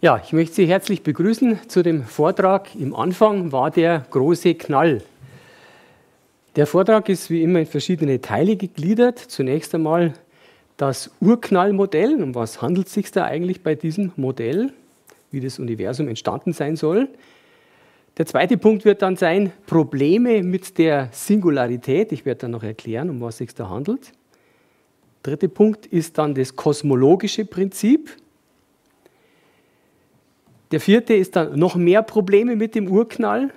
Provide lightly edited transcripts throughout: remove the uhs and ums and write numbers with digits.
Ja, ich möchte Sie herzlich begrüßen zu dem Vortrag "Im Anfang war der große Knall". Der Vortrag ist wie immer in verschiedene Teile gegliedert. Zunächst einmal das Urknallmodell. Um was handelt es sich da eigentlich bei diesem Modell, wie das Universum entstanden sein soll? Der zweite Punkt wird dann sein, Probleme mit der Singularität. Ich werde dann noch erklären, um was es sich da handelt. Dritter Punkt ist dann das kosmologische Prinzip. Der vierte ist dann noch mehr Probleme mit dem Urknall.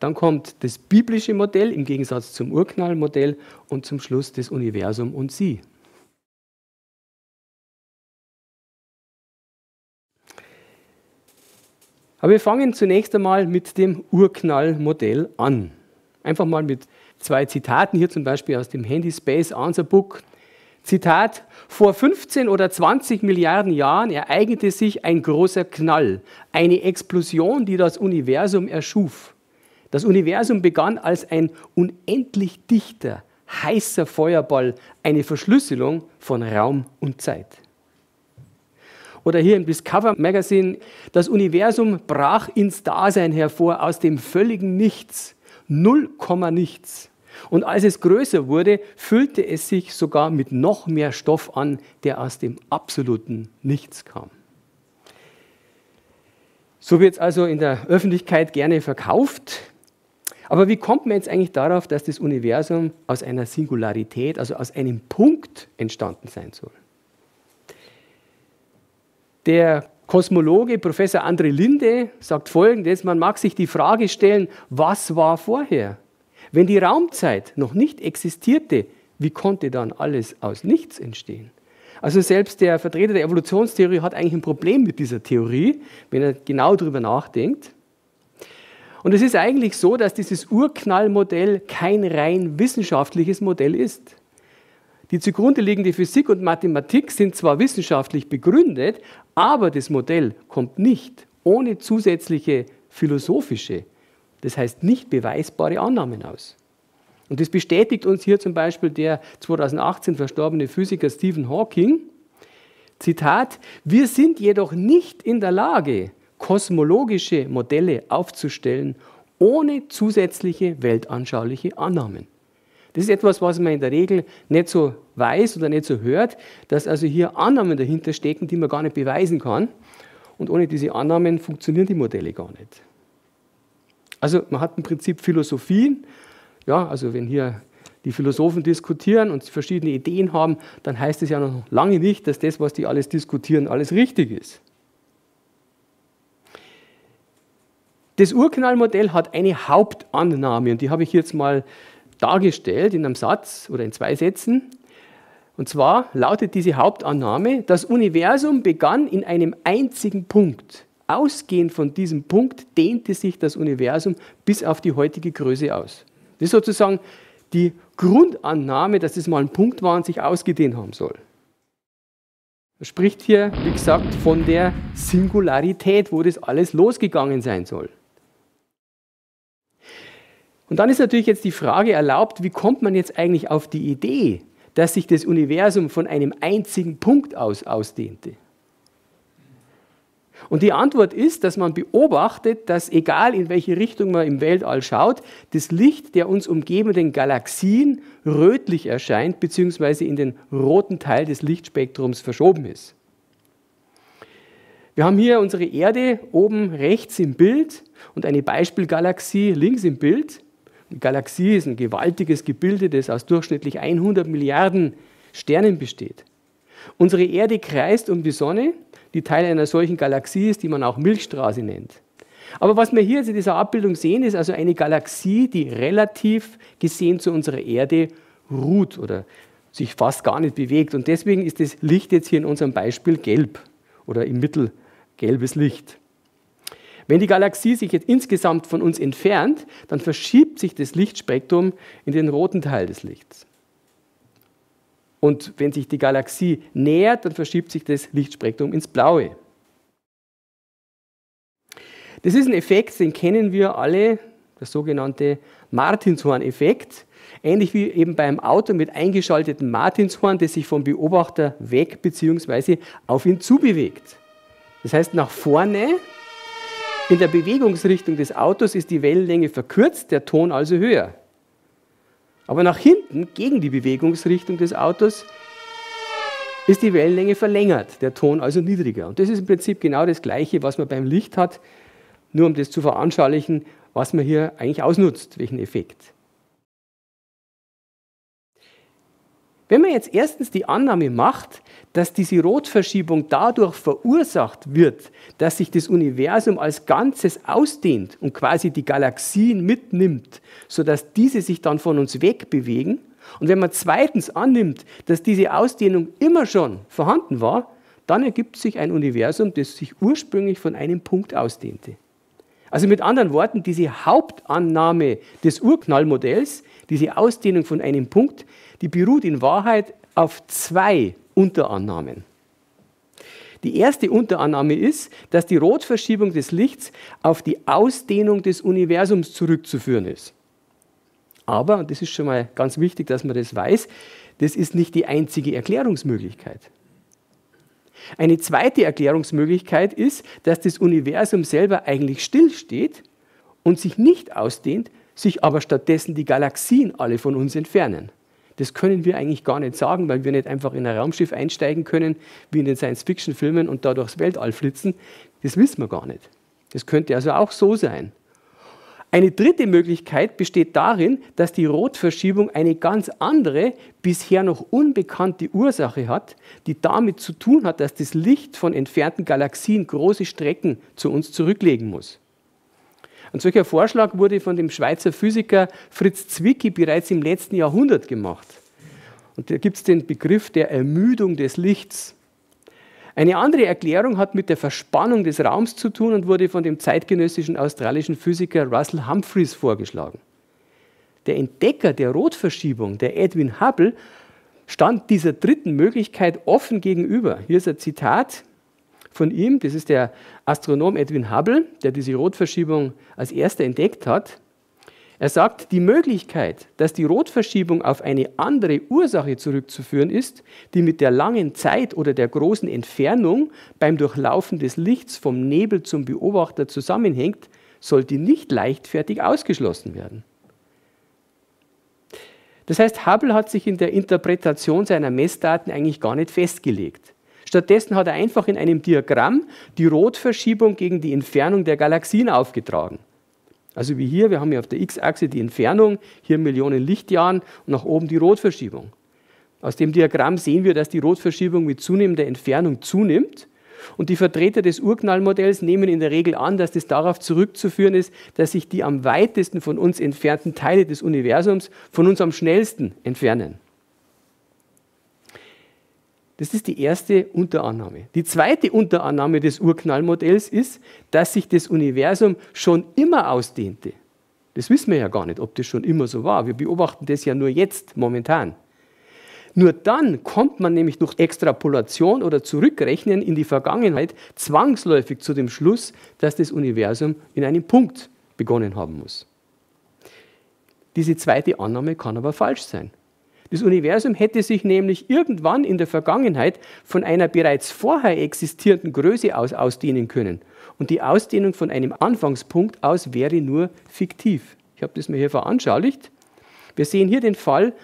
Dann kommt das biblische Modell im Gegensatz zum Urknallmodell und zum Schluss das Universum und Sie. Aber wir fangen zunächst einmal mit dem Urknallmodell an. Einfach mal mit zwei Zitaten, hier zum Beispiel aus dem Handy Space Answer Book. Zitat: Vor 15 oder 20 Milliarden Jahren ereignete sich ein großer Knall, eine Explosion, die das Universum erschuf. Das Universum begann als ein unendlich dichter, heißer Feuerball, eine Verschlüsselung von Raum und Zeit. Oder hier im Discover Magazine: Das Universum brach ins Dasein hervor aus dem völligen Nichts, 0,nichts. Und als es größer wurde, füllte es sich sogar mit noch mehr Stoff an, der aus dem absoluten Nichts kam. So wird es also in der Öffentlichkeit gerne verkauft. Aber wie kommt man jetzt eigentlich darauf, dass das Universum aus einer Singularität, also aus einem Punkt entstanden sein soll? Der Kosmologe Professor André Linde sagt Folgendes: Man mag sich die Frage stellen, was war vorher? Wenn die Raumzeit noch nicht existierte, wie konnte dann alles aus nichts entstehen? Also selbst der Vertreter der Evolutionstheorie hat eigentlich ein Problem mit dieser Theorie, wenn er genau darüber nachdenkt. Und es ist eigentlich so, dass dieses Urknallmodell kein rein wissenschaftliches Modell ist. Die zugrunde liegende Physik und Mathematik sind zwar wissenschaftlich begründet, aber das Modell kommt nicht ohne zusätzliche philosophische, das heißt nicht beweisbare Annahmen aus. Und das bestätigt uns hier zum Beispiel der 2018 verstorbene Physiker Stephen Hawking. Zitat: Wir sind jedoch nicht in der Lage, kosmologische Modelle aufzustellen, ohne zusätzliche weltanschauliche Annahmen. Das ist etwas, was man in der Regel nicht so weiß oder nicht so hört, dass also hier Annahmen dahinter stecken, die man gar nicht beweisen kann. Und ohne diese Annahmen funktionieren die Modelle gar nicht. Also man hat im Prinzip Philosophien. Ja, also wenn hier die Philosophen diskutieren und verschiedene Ideen haben, dann heißt es ja noch lange nicht, dass das, was die alles diskutieren, alles richtig ist. Das Urknallmodell hat eine Hauptannahme, und die habe ich jetzt mal dargestellt in einem Satz oder in zwei Sätzen. Und zwar lautet diese Hauptannahme: Das Universum begann in einem einzigen Punkt. Ausgehend von diesem Punkt dehnte sich das Universum bis auf die heutige Größe aus. Das ist sozusagen die Grundannahme, dass es mal ein Punkt war und sich ausgedehnt haben soll. Man spricht hier, wie gesagt, von der Singularität, wo das alles losgegangen sein soll. Und dann ist natürlich jetzt die Frage erlaubt, wie kommt man jetzt eigentlich auf die Idee, dass sich das Universum von einem einzigen Punkt aus ausdehnte? Und die Antwort ist, dass man beobachtet, dass egal in welche Richtung man im Weltall schaut, das Licht der uns umgebenden Galaxien rötlich erscheint bzw. in den roten Teil des Lichtspektrums verschoben ist. Wir haben hier unsere Erde oben rechts im Bild und eine Beispielgalaxie links im Bild. Die Galaxie ist ein gewaltiges Gebilde, das aus durchschnittlich 100 Milliarden Sternen besteht. Unsere Erde kreist um die Sonne, die Teil einer solchen Galaxie ist, die man auch Milchstraße nennt. Aber was wir hier jetzt in dieser Abbildung sehen, ist also eine Galaxie, die relativ gesehen zu unserer Erde ruht oder sich fast gar nicht bewegt. Und deswegen ist das Licht jetzt hier in unserem Beispiel gelb oder im Mittel gelbes Licht. Wenn die Galaxie sich jetzt insgesamt von uns entfernt, dann verschiebt sich das Lichtspektrum in den roten Teil des Lichts. Und wenn sich die Galaxie nähert, dann verschiebt sich das Lichtspektrum ins Blaue. Das ist ein Effekt, den kennen wir alle, der sogenannte Martinshorn-Effekt. Ähnlich wie eben beim Auto mit eingeschaltetem Martinshorn, das sich vom Beobachter weg bzw. auf ihn zubewegt. Das heißt, nach vorne in der Bewegungsrichtung des Autos ist die Wellenlänge verkürzt, der Ton also höher. Aber nach hinten, gegen die Bewegungsrichtung des Autos, ist die Wellenlänge verlängert, der Ton also niedriger. Und das ist im Prinzip genau das Gleiche, was man beim Licht hat, nur um das zu veranschaulichen, was man hier eigentlich ausnutzt, welchen Effekt. Wenn man jetzt erstens die Annahme macht, dass diese Rotverschiebung dadurch verursacht wird, dass sich das Universum als Ganzes ausdehnt und quasi die Galaxien mitnimmt, sodass diese sich dann von uns wegbewegen, und wenn man zweitens annimmt, dass diese Ausdehnung immer schon vorhanden war, dann ergibt sich ein Universum, das sich ursprünglich von einem Punkt ausdehnte. Also mit anderen Worten, diese Hauptannahme des Urknallmodells, diese Ausdehnung von einem Punkt, die beruht in Wahrheit auf zwei Unterannahmen. Die erste Unterannahme ist, dass die Rotverschiebung des Lichts auf die Ausdehnung des Universums zurückzuführen ist. Aber, und das ist schon mal ganz wichtig, dass man das weiß, das ist nicht die einzige Erklärungsmöglichkeit. Eine zweite Erklärungsmöglichkeit ist, dass das Universum selber eigentlich stillsteht und sich nicht ausdehnt, sich aber stattdessen die Galaxien alle von uns entfernen. Das können wir eigentlich gar nicht sagen, weil wir nicht einfach in ein Raumschiff einsteigen können, wie in den Science-Fiction-Filmen und da durchs Weltall flitzen. Das wissen wir gar nicht. Das könnte also auch so sein. Eine dritte Möglichkeit besteht darin, dass die Rotverschiebung eine ganz andere, bisher noch unbekannte Ursache hat, die damit zu tun hat, dass das Licht von entfernten Galaxien große Strecken zu uns zurücklegen muss. Ein solcher Vorschlag wurde von dem Schweizer Physiker Fritz Zwicky bereits im letzten Jahrhundert gemacht. Und da gibt es den Begriff der Ermüdung des Lichts. Eine andere Erklärung hat mit der Verspannung des Raums zu tun und wurde von dem zeitgenössischen australischen Physiker Russell Humphreys vorgeschlagen. Der Entdecker der Rotverschiebung, der Edwin Hubble, stand dieser dritten Möglichkeit offen gegenüber. Hier ist ein Zitat von ihm, das ist der Astronom Edwin Hubble, der diese Rotverschiebung als erster entdeckt hat. Er sagt, die Möglichkeit, dass die Rotverschiebung auf eine andere Ursache zurückzuführen ist, die mit der langen Zeit oder der großen Entfernung beim Durchlaufen des Lichts vom Nebel zum Beobachter zusammenhängt, sollte nicht leichtfertig ausgeschlossen werden. Das heißt, Hubble hat sich in der Interpretation seiner Messdaten eigentlich gar nicht festgelegt. Stattdessen hat er einfach in einem Diagramm die Rotverschiebung gegen die Entfernung der Galaxien aufgetragen. Also wie hier, wir haben hier auf der X-Achse die Entfernung, hier Millionen Lichtjahren und nach oben die Rotverschiebung. Aus dem Diagramm sehen wir, dass die Rotverschiebung mit zunehmender Entfernung zunimmt. Und die Vertreter des Urknallmodells nehmen in der Regel an, dass das darauf zurückzuführen ist, dass sich die am weitesten von uns entfernten Teile des Universums von uns am schnellsten entfernen. Das ist die erste Unterannahme. Die zweite Unterannahme des Urknallmodells ist, dass sich das Universum schon immer ausdehnte. Das wissen wir ja gar nicht, ob das schon immer so war. Wir beobachten das ja nur jetzt, momentan. Nur dann kommt man nämlich durch Extrapolation oder Zurückrechnen in die Vergangenheit zwangsläufig zu dem Schluss, dass das Universum in einem Punkt begonnen haben muss. Diese zweite Annahme kann aber falsch sein. Das Universum hätte sich nämlich irgendwann in der Vergangenheit von einer bereits vorher existierenden Größe aus ausdehnen können. Und die Ausdehnung von einem Anfangspunkt aus wäre nur fiktiv. Ich habe das mir hier veranschaulicht. Wir sehen hier den Fall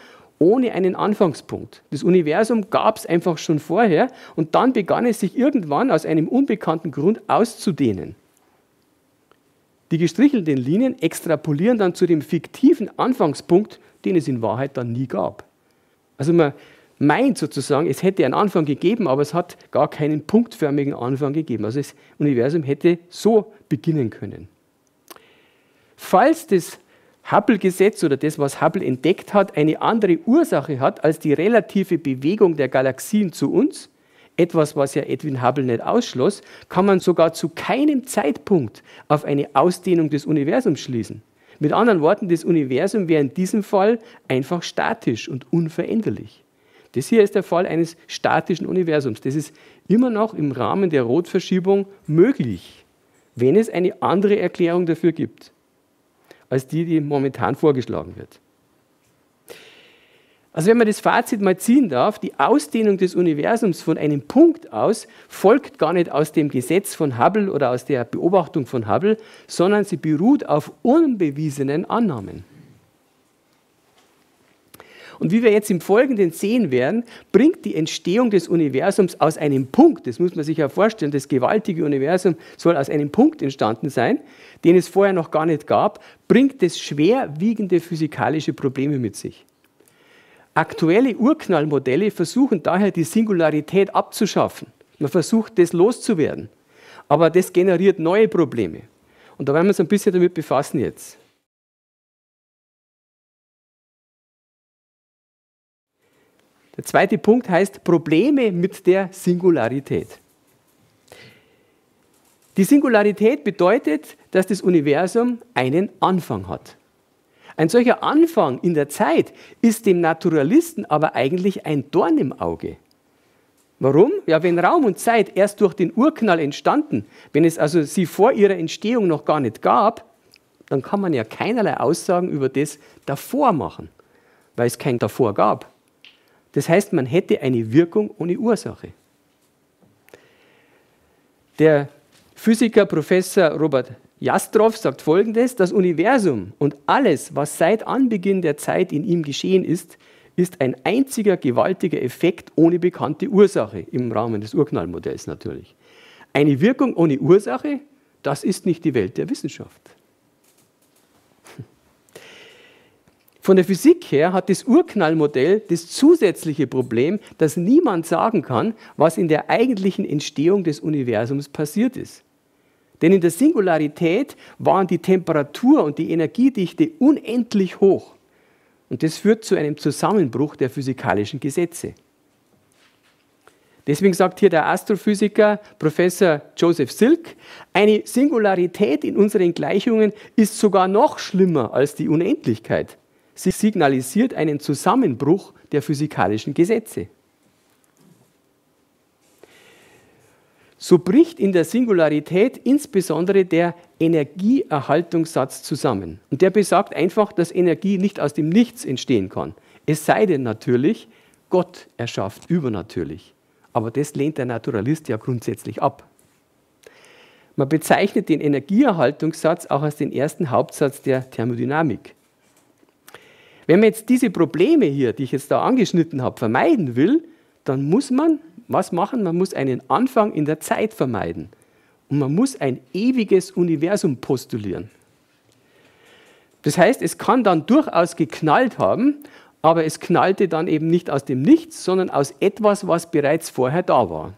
ohne einen Anfangspunkt. Das Universum gab es einfach schon vorher und dann begann es sich irgendwann aus einem unbekannten Grund auszudehnen. Die gestrichelten Linien extrapolieren dann zu dem fiktiven Anfangspunkt, den es in Wahrheit dann nie gab. Also man meint sozusagen, es hätte einen Anfang gegeben, aber es hat gar keinen punktförmigen Anfang gegeben. Also das Universum hätte so beginnen können. Falls das Hubble-Gesetz oder das, was Hubble entdeckt hat, eine andere Ursache hat als die relative Bewegung der Galaxien zu uns, etwas, was ja Edwin Hubble nicht ausschloss, kann man sogar zu keinem Zeitpunkt auf eine Ausdehnung des Universums schließen. Mit anderen Worten, das Universum wäre in diesem Fall einfach statisch und unveränderlich. Das hier ist der Fall eines statischen Universums. Das ist immer noch im Rahmen der Rotverschiebung möglich, wenn es eine andere Erklärung dafür gibt, als die, die momentan vorgeschlagen wird. Also wenn man das Fazit mal ziehen darf, die Ausdehnung des Universums von einem Punkt aus folgt gar nicht aus dem Gesetz von Hubble oder aus der Beobachtung von Hubble, sondern sie beruht auf unbewiesenen Annahmen. Und wie wir jetzt im Folgenden sehen werden, bringt die Entstehung des Universums aus einem Punkt, das muss man sich ja vorstellen, das gewaltige Universum soll aus einem Punkt entstanden sein, den es vorher noch gar nicht gab, bringt es schwerwiegende physikalische Probleme mit sich. Aktuelle Urknallmodelle versuchen daher, die Singularität abzuschaffen. Man versucht, das loszuwerden. Aber das generiert neue Probleme. Und da werden wir uns ein bisschen damit befassen jetzt. Der zweite Punkt heißt Probleme mit der Singularität. Die Singularität bedeutet, dass das Universum einen Anfang hat. Ein solcher Anfang in der Zeit ist dem Naturalisten aber eigentlich ein Dorn im Auge. Warum? Ja, wenn Raum und Zeit erst durch den Urknall entstanden, wenn es also sie vor ihrer Entstehung noch gar nicht gab, dann kann man ja keinerlei Aussagen über das davor machen, weil es kein davor gab. Das heißt, man hätte eine Wirkung ohne Ursache. Der Physiker Professor Robert Jastrow sagt Folgendes: Das Universum und alles, was seit Anbeginn der Zeit in ihm geschehen ist, ist ein einziger gewaltiger Effekt ohne bekannte Ursache, im Rahmen des Urknallmodells natürlich. Eine Wirkung ohne Ursache, das ist nicht die Welt der Wissenschaft. Von der Physik her hat das Urknallmodell das zusätzliche Problem, dass niemand sagen kann, was in der eigentlichen Entstehung des Universums passiert ist. Denn in der Singularität waren die Temperatur und die Energiedichte unendlich hoch. Und das führt zu einem Zusammenbruch der physikalischen Gesetze. Deswegen sagt hier der Astrophysiker Professor Joseph Silk, eine Singularität in unseren Gleichungen ist sogar noch schlimmer als die Unendlichkeit. Sie signalisiert einen Zusammenbruch der physikalischen Gesetze. So bricht in der Singularität insbesondere der Energieerhaltungssatz zusammen. Und der besagt einfach, dass Energie nicht aus dem Nichts entstehen kann. Es sei denn natürlich, Gott erschafft übernatürlich. Aber das lehnt der Naturalist ja grundsätzlich ab. Man bezeichnet den Energieerhaltungssatz auch als den ersten Hauptsatz der Thermodynamik. Wenn man jetzt diese Probleme hier, die ich jetzt da angeschnitten habe, vermeiden will, dann muss man was machen? Man muss einen Anfang in der Zeit vermeiden. Und man muss ein ewiges Universum postulieren. Das heißt, es kann dann durchaus geknallt haben, aber es knallte dann eben nicht aus dem Nichts, sondern aus etwas, was bereits vorher da war.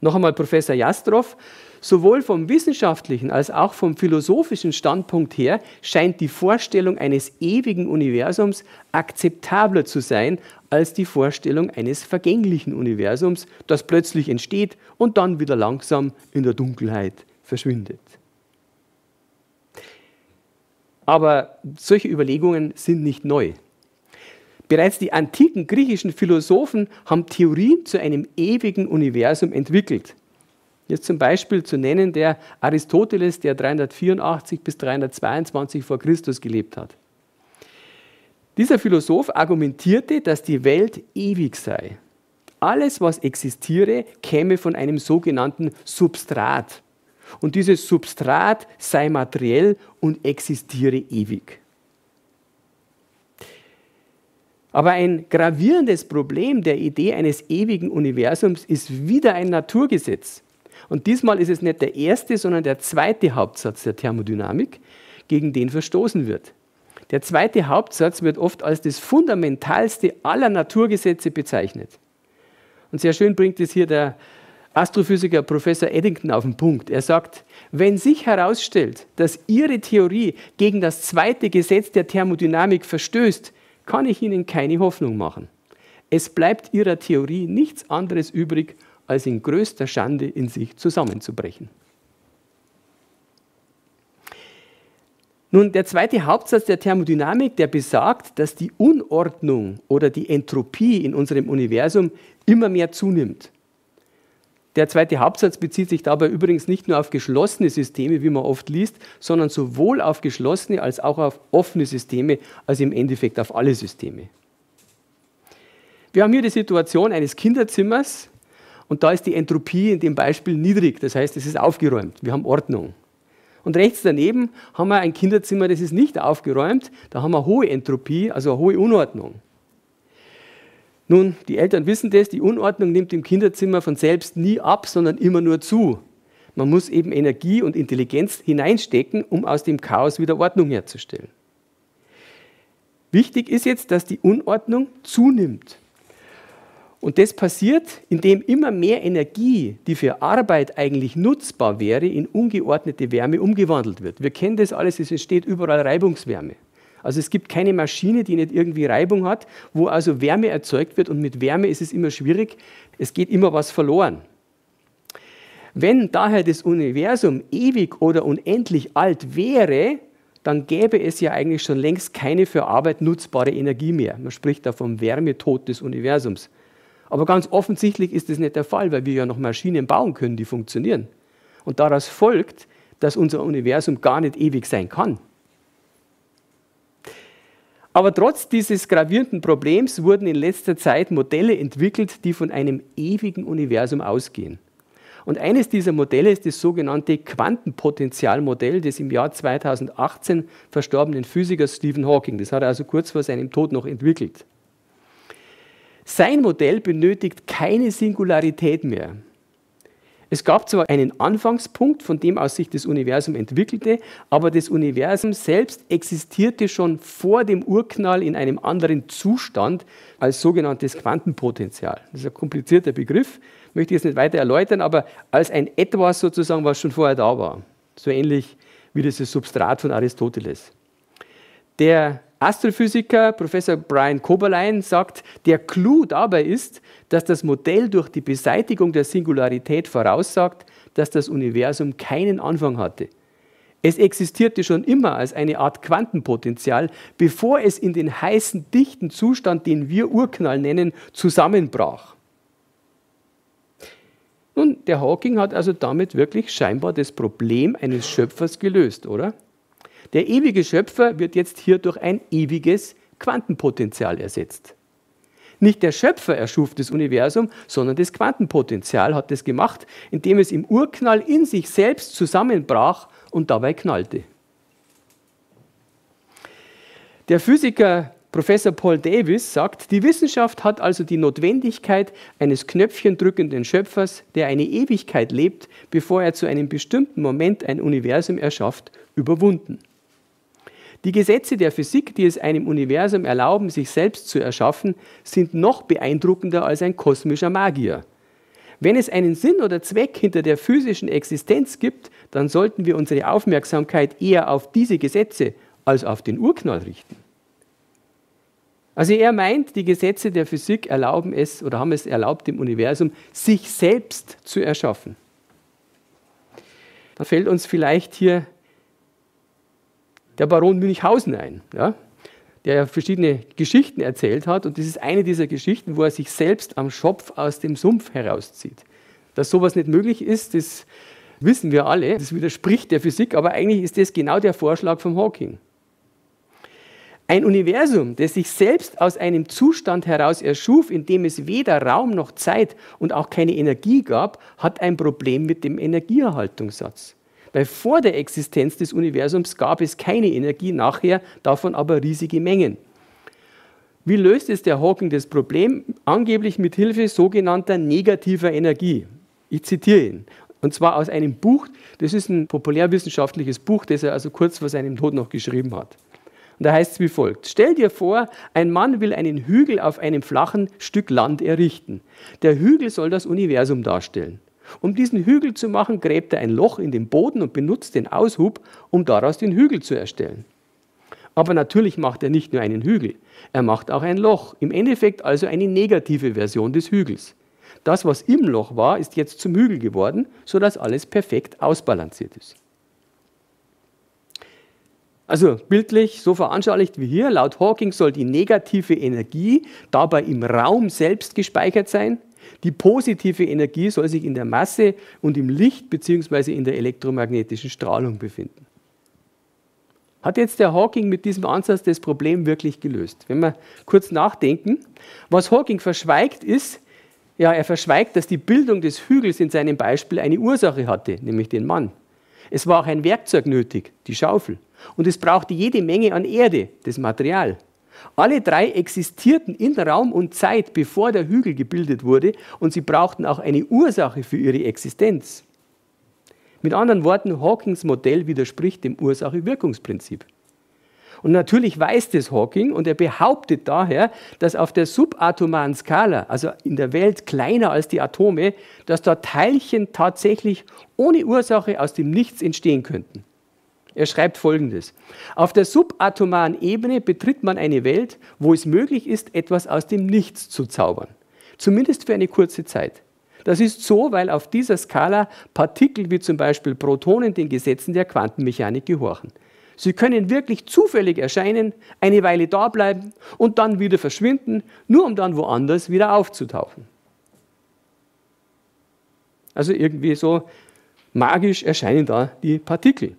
Noch einmal Professor Jastrow. Sowohl vom wissenschaftlichen als auch vom philosophischen Standpunkt her scheint die Vorstellung eines ewigen Universums akzeptabler zu sein als die Vorstellung eines vergänglichen Universums, das plötzlich entsteht und dann wieder langsam in der Dunkelheit verschwindet. Aber solche Überlegungen sind nicht neu. Bereits die antiken griechischen Philosophen haben Theorien zu einem ewigen Universum entwickelt. Jetzt zum Beispiel zu nennen der Aristoteles, der 384 bis 322 vor Christus gelebt hat. Dieser Philosoph argumentierte, dass die Welt ewig sei. Alles, was existiere, käme von einem sogenannten Substrat. Und dieses Substrat sei materiell und existiere ewig. Aber ein gravierendes Problem der Idee eines ewigen Universums ist wieder ein Naturgesetz. Und diesmal ist es nicht der erste, sondern der zweite Hauptsatz der Thermodynamik, gegen den verstoßen wird. Der zweite Hauptsatz wird oft als das fundamentalste aller Naturgesetze bezeichnet. Und sehr schön bringt es hier der Astrophysiker Professor Eddington auf den Punkt. Er sagt, wenn sich herausstellt, dass Ihre Theorie gegen das zweite Gesetz der Thermodynamik verstößt, kann ich Ihnen keine Hoffnung machen. Es bleibt Ihrer Theorie nichts anderes übrig, als in größter Schande in sich zusammenzubrechen. Nun, der zweite Hauptsatz der Thermodynamik, der besagt, dass die Unordnung oder die Entropie in unserem Universum immer mehr zunimmt. Der zweite Hauptsatz bezieht sich dabei übrigens nicht nur auf geschlossene Systeme, wie man oft liest, sondern sowohl auf geschlossene als auch auf offene Systeme, also im Endeffekt auf alle Systeme. Wir haben hier die Situation eines Kinderzimmers und da ist die Entropie in dem Beispiel niedrig, das heißt, es ist aufgeräumt, wir haben Ordnung. Und rechts daneben haben wir ein Kinderzimmer, das ist nicht aufgeräumt, da haben wir hohe Entropie, also eine hohe Unordnung. Nun, die Eltern wissen das, die Unordnung nimmt im Kinderzimmer von selbst nie ab, sondern immer nur zu. Man muss eben Energie und Intelligenz hineinstecken, um aus dem Chaos wieder Ordnung herzustellen. Wichtig ist jetzt, dass die Unordnung zunimmt. Und das passiert, indem immer mehr Energie, die für Arbeit eigentlich nutzbar wäre, in ungeordnete Wärme umgewandelt wird. Wir kennen das alles, es entsteht überall Reibungswärme. Also es gibt keine Maschine, die nicht irgendwie Reibung hat, wo also Wärme erzeugt wird und mit Wärme ist es immer schwierig, es geht immer was verloren. Wenn daher das Universum ewig oder unendlich alt wäre, dann gäbe es ja eigentlich schon längst keine für Arbeit nutzbare Energie mehr. Man spricht da vom Wärmetod des Universums. Aber ganz offensichtlich ist das nicht der Fall, weil wir ja noch Maschinen bauen können, die funktionieren. Und daraus folgt, dass unser Universum gar nicht ewig sein kann. Aber trotz dieses gravierenden Problems wurden in letzter Zeit Modelle entwickelt, die von einem ewigen Universum ausgehen. Und eines dieser Modelle ist das sogenannte Quantenpotentialmodell des im Jahr 2018 verstorbenen Physikers Stephen Hawking. Das hat er also kurz vor seinem Tod noch entwickelt. Sein Modell benötigt keine Singularität mehr. Es gab zwar einen Anfangspunkt, von dem aus sich das Universum entwickelte, aber das Universum selbst existierte schon vor dem Urknall in einem anderen Zustand als sogenanntes Quantenpotential. Das ist ein komplizierter Begriff, möchte ich jetzt nicht weiter erläutern, aber als ein Etwas sozusagen, was schon vorher da war. So ähnlich wie dieses Substrat von Aristoteles. Der Astrophysiker Professor Brian Koberlein sagt, der Clou dabei ist, dass das Modell durch die Beseitigung der Singularität voraussagt, dass das Universum keinen Anfang hatte. Es existierte schon immer als eine Art Quantenpotential, bevor es in den heißen, dichten Zustand, den wir Urknall nennen, zusammenbrach. Nun, der Hawking hat also damit wirklich scheinbar das Problem eines Schöpfers gelöst, oder? Der ewige Schöpfer wird jetzt hier durch ein ewiges Quantenpotential ersetzt. Nicht der Schöpfer erschuf das Universum, sondern das Quantenpotential hat das gemacht, indem es im Urknall in sich selbst zusammenbrach und dabei knallte. Der Physiker Professor Paul Davies sagt, die Wissenschaft hat also die Notwendigkeit eines knöpfchendrückenden Schöpfers, der eine Ewigkeit lebt, bevor er zu einem bestimmten Moment ein Universum erschafft, überwunden. Die Gesetze der Physik, die es einem Universum erlauben, sich selbst zu erschaffen, sind noch beeindruckender als ein kosmischer Magier. Wenn es einen Sinn oder Zweck hinter der physischen Existenz gibt, dann sollten wir unsere Aufmerksamkeit eher auf diese Gesetze als auf den Urknall richten. Also er meint, die Gesetze der Physik erlauben es oder haben es erlaubt, dem Universum sich selbst zu erschaffen. Da fällt uns vielleicht hier der Baron Münchhausen ein, ja, der verschiedene Geschichten erzählt hat. Und das ist eine dieser Geschichten, wo er sich selbst am Schopf aus dem Sumpf herauszieht. Dass sowas nicht möglich ist, das wissen wir alle. Das widerspricht der Physik, aber eigentlich ist das genau der Vorschlag von Hawking. Ein Universum, das sich selbst aus einem Zustand heraus erschuf, in dem es weder Raum noch Zeit und auch keine Energie gab, hat ein Problem mit dem Energieerhaltungssatz. Weil vor der Existenz des Universums gab es keine Energie, nachher davon aber riesige Mengen. Wie löst es der Hawking das Problem? Angeblich mit Hilfe sogenannter negativer Energie. Ich zitiere ihn. Und zwar aus einem Buch, das ist ein populärwissenschaftliches Buch, das er also kurz vor seinem Tod noch geschrieben hat. Und da heißt es wie folgt. Stell dir vor, ein Mann will einen Hügel auf einem flachen Stück Land errichten. Der Hügel soll das Universum darstellen. Um diesen Hügel zu machen, gräbt er ein Loch in den Boden und benutzt den Aushub, um daraus den Hügel zu erstellen. Aber natürlich macht er nicht nur einen Hügel, er macht auch ein Loch. Im Endeffekt also eine negative Version des Hügels. Das, was im Loch war, ist jetzt zum Hügel geworden, sodass alles perfekt ausbalanciert ist. Also bildlich so veranschaulicht wie hier, laut Hawking soll die negative Energie dabei im Raum selbst gespeichert sein, Die positive Energie soll sich in der Masse und im Licht bzw. in der elektromagnetischen Strahlung befinden. Hat jetzt der Hawking mit diesem Ansatz das Problem wirklich gelöst? Wenn wir kurz nachdenken, was Hawking verschweigt ist, ja, er verschweigt, dass die Bildung des Hügels in seinem Beispiel eine Ursache hatte, nämlich den Mann. Es war auch ein Werkzeug nötig, die Schaufel. Und es brauchte jede Menge an Erde, das Material. Alle drei existierten in Raum und Zeit, bevor der Hügel gebildet wurde, und sie brauchten auch eine Ursache für ihre Existenz. Mit anderen Worten, Hawkings Modell widerspricht dem Ursache-Wirkungsprinzip. Und natürlich weiß das Hawking, und er behauptet daher, dass auf der subatomaren Skala, also in der Welt kleiner als die Atome, dass da Teilchen tatsächlich ohne Ursache aus dem Nichts entstehen könnten. Er schreibt Folgendes: Auf der subatomaren Ebene betritt man eine Welt, wo es möglich ist, etwas aus dem Nichts zu zaubern. Zumindest für eine kurze Zeit. Das ist so, weil auf dieser Skala Partikel wie zum Beispiel Protonen den Gesetzen der Quantenmechanik gehorchen. Sie können wirklich zufällig erscheinen, eine Weile da bleiben und dann wieder verschwinden, nur um dann woanders wieder aufzutauchen. Also irgendwie so magisch erscheinen da die Partikel.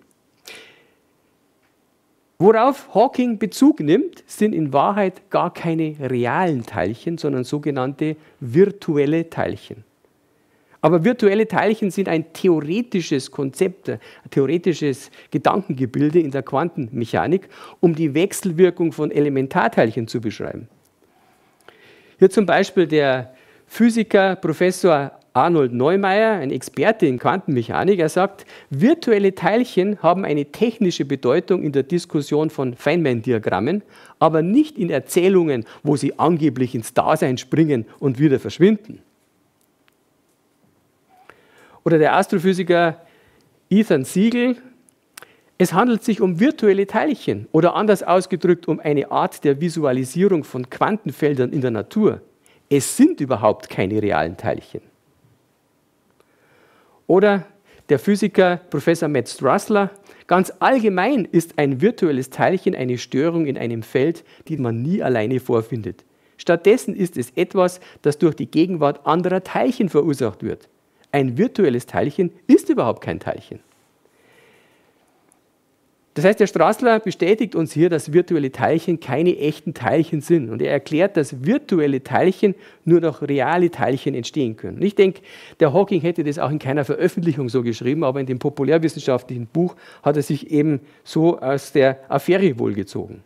Worauf Hawking Bezug nimmt, sind in Wahrheit gar keine realen Teilchen, sondern sogenannte virtuelle Teilchen. Aber virtuelle Teilchen sind ein theoretisches Konzept, ein theoretisches Gedankengebilde in der Quantenmechanik, um die Wechselwirkung von Elementarteilchen zu beschreiben. Hier zum Beispiel der Physiker Professor Arnold Neumaier, ein Experte in Quantenmechanik, er sagt, virtuelle Teilchen haben eine technische Bedeutung in der Diskussion von Feynman-Diagrammen, aber nicht in Erzählungen, wo sie angeblich ins Dasein springen und wieder verschwinden. Oder der Astrophysiker Ethan Siegel, es handelt sich um virtuelle Teilchen oder anders ausgedrückt um eine Art der Visualisierung von Quantenfeldern in der Natur. Es sind überhaupt keine realen Teilchen. Oder der Physiker Professor Matt Strassler, ganz allgemein ist ein virtuelles Teilchen eine Störung in einem Feld, die man nie alleine vorfindet. Stattdessen ist es etwas, das durch die Gegenwart anderer Teilchen verursacht wird. Ein virtuelles Teilchen ist überhaupt kein Teilchen. Das heißt, der Strassler bestätigt uns hier, dass virtuelle Teilchen keine echten Teilchen sind. Und er erklärt, dass virtuelle Teilchen nur noch reale Teilchen entstehen können. Und ich denke, der Hawking hätte das auch in keiner Veröffentlichung so geschrieben, aber in dem populärwissenschaftlichen Buch hat er sich eben so aus der Affäre wohlgezogen.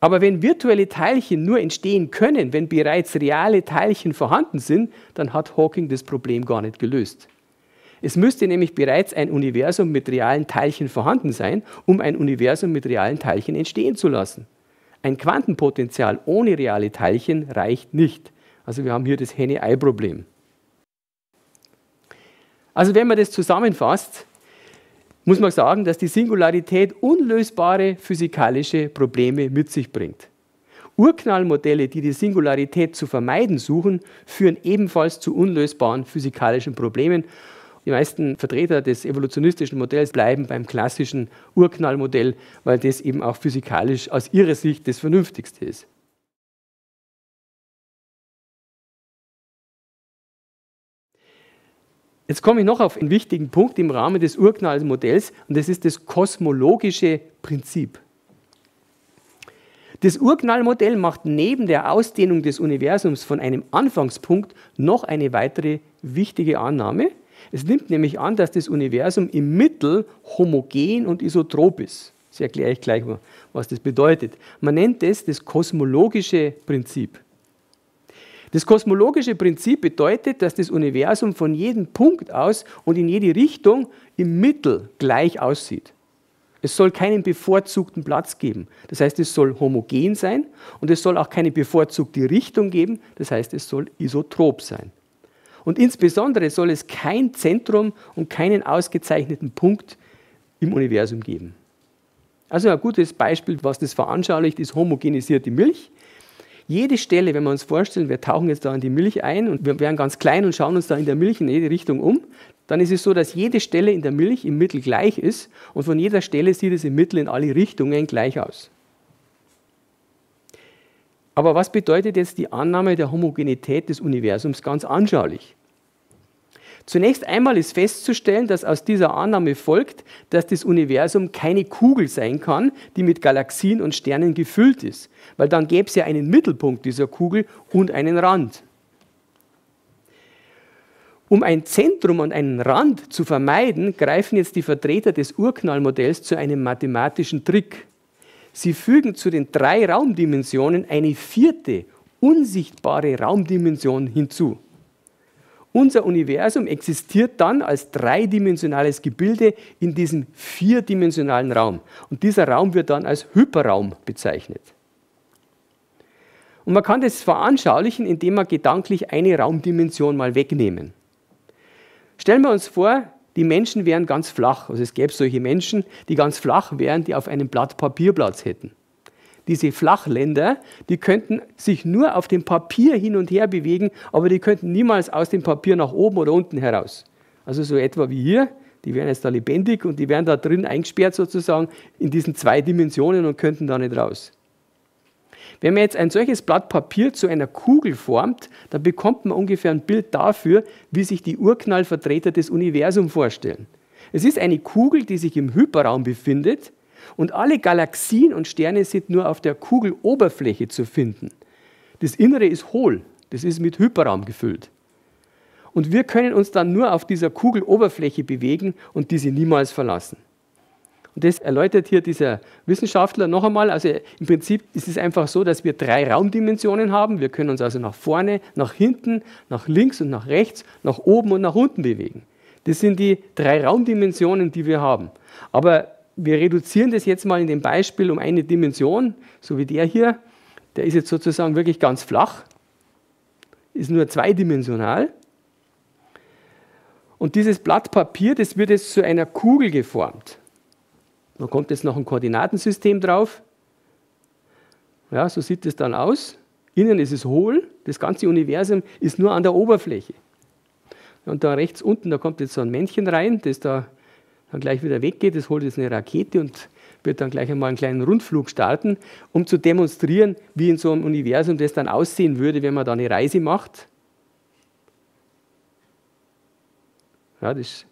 Aber wenn virtuelle Teilchen nur entstehen können, wenn bereits reale Teilchen vorhanden sind, dann hat Hawking das Problem gar nicht gelöst. Es müsste nämlich bereits ein Universum mit realen Teilchen vorhanden sein, um ein Universum mit realen Teilchen entstehen zu lassen. Ein Quantenpotential ohne reale Teilchen reicht nicht. Also wir haben hier das Henne-Ei-Problem. Also wenn man das zusammenfasst, muss man sagen, dass die Singularität unlösbare physikalische Probleme mit sich bringt. Urknallmodelle, die die Singularität zu vermeiden suchen, führen ebenfalls zu unlösbaren physikalischen Problemen. Die meisten Vertreter des evolutionistischen Modells bleiben beim klassischen Urknallmodell, weil das eben auch physikalisch aus ihrer Sicht das Vernünftigste ist. Jetzt komme ich noch auf einen wichtigen Punkt im Rahmen des Urknallmodells, und das ist das kosmologische Prinzip. Das Urknallmodell macht neben der Ausdehnung des Universums von einem Anfangspunkt noch eine weitere wichtige Annahme. Es nimmt nämlich an, dass das Universum im Mittel homogen und isotrop ist. Das erkläre ich gleich, was das bedeutet. Man nennt es das kosmologische Prinzip. Das kosmologische Prinzip bedeutet, dass das Universum von jedem Punkt aus und in jede Richtung im Mittel gleich aussieht. Es soll keinen bevorzugten Platz geben. Das heißt, es soll homogen sein, und es soll auch keine bevorzugte Richtung geben. Das heißt, es soll isotrop sein. Und insbesondere soll es kein Zentrum und keinen ausgezeichneten Punkt im Universum geben. Also ein gutes Beispiel, was das veranschaulicht, ist homogenisierte Milch. Jede Stelle, wenn wir uns vorstellen, wir tauchen jetzt da in die Milch ein und wir werden ganz klein und schauen uns da in der Milch in jede Richtung um, dann ist es so, dass jede Stelle in der Milch im Mittel gleich ist, und von jeder Stelle sieht es im Mittel in alle Richtungen gleich aus. Aber was bedeutet jetzt die Annahme der Homogenität des Universums ganz anschaulich? Zunächst einmal ist festzustellen, dass aus dieser Annahme folgt, dass das Universum keine Kugel sein kann, die mit Galaxien und Sternen gefüllt ist, weil dann gäbe es ja einen Mittelpunkt dieser Kugel und einen Rand. Um ein Zentrum und einen Rand zu vermeiden, greifen jetzt die Vertreter des Urknallmodells zu einem mathematischen Trick. Sie fügen zu den 3 Raumdimensionen eine 4. unsichtbare Raumdimension hinzu. Unser Universum existiert dann als dreidimensionales Gebilde in diesem 4-dimensionalen Raum. Und dieser Raum wird dann als Hyperraum bezeichnet. Und man kann das veranschaulichen, indem man gedanklich eine Raumdimension mal wegnehmen. Stellen wir uns vor, die Menschen wären ganz flach. Also es gäbe solche Menschen, die ganz flach wären, die auf einem Blatt Papier Platz hätten. Diese Flachländer, die könnten sich nur auf dem Papier hin und her bewegen, aber die könnten niemals aus dem Papier nach oben oder unten heraus. Also so etwa wie hier, die wären jetzt da lebendig und die wären da drin eingesperrt sozusagen in diesen 2 Dimensionen und könnten da nicht raus. Wenn man jetzt ein solches Blatt Papier zu einer Kugel formt, dann bekommt man ungefähr ein Bild dafür, wie sich die Urknallvertreter des Universums vorstellen. Es ist eine Kugel, die sich im Hyperraum befindet und alle Galaxien und Sterne sind nur auf der Kugeloberfläche zu finden. Das Innere ist hohl, das ist mit Hyperraum gefüllt. Und wir können uns dann nur auf dieser Kugeloberfläche bewegen und diese niemals verlassen. Und das erläutert hier dieser Wissenschaftler noch einmal. Also im Prinzip ist es einfach so, dass wir 3 Raumdimensionen haben. Wir können uns also nach vorne, nach hinten, nach links und nach rechts, nach oben und nach unten bewegen. Das sind die 3 Raumdimensionen, die wir haben. Aber wir reduzieren das jetzt mal in dem Beispiel um eine Dimension, so wie der hier. Der ist jetzt sozusagen wirklich ganz flach, ist nur zweidimensional. Und dieses Blatt Papier, das wird jetzt zu einer Kugel geformt. Da kommt jetzt noch ein Koordinatensystem drauf. Ja, so sieht es dann aus. Innen ist es hohl, das ganze Universum ist nur an der Oberfläche. Und da rechts unten, da kommt jetzt so ein Männchen rein, das da dann gleich wieder weggeht. Das holt jetzt eine Rakete und wird dann gleich einmal einen kleinen Rundflug starten, um zu demonstrieren, wie in so einem Universum das dann aussehen würde, wenn man da eine Reise macht. Ja, das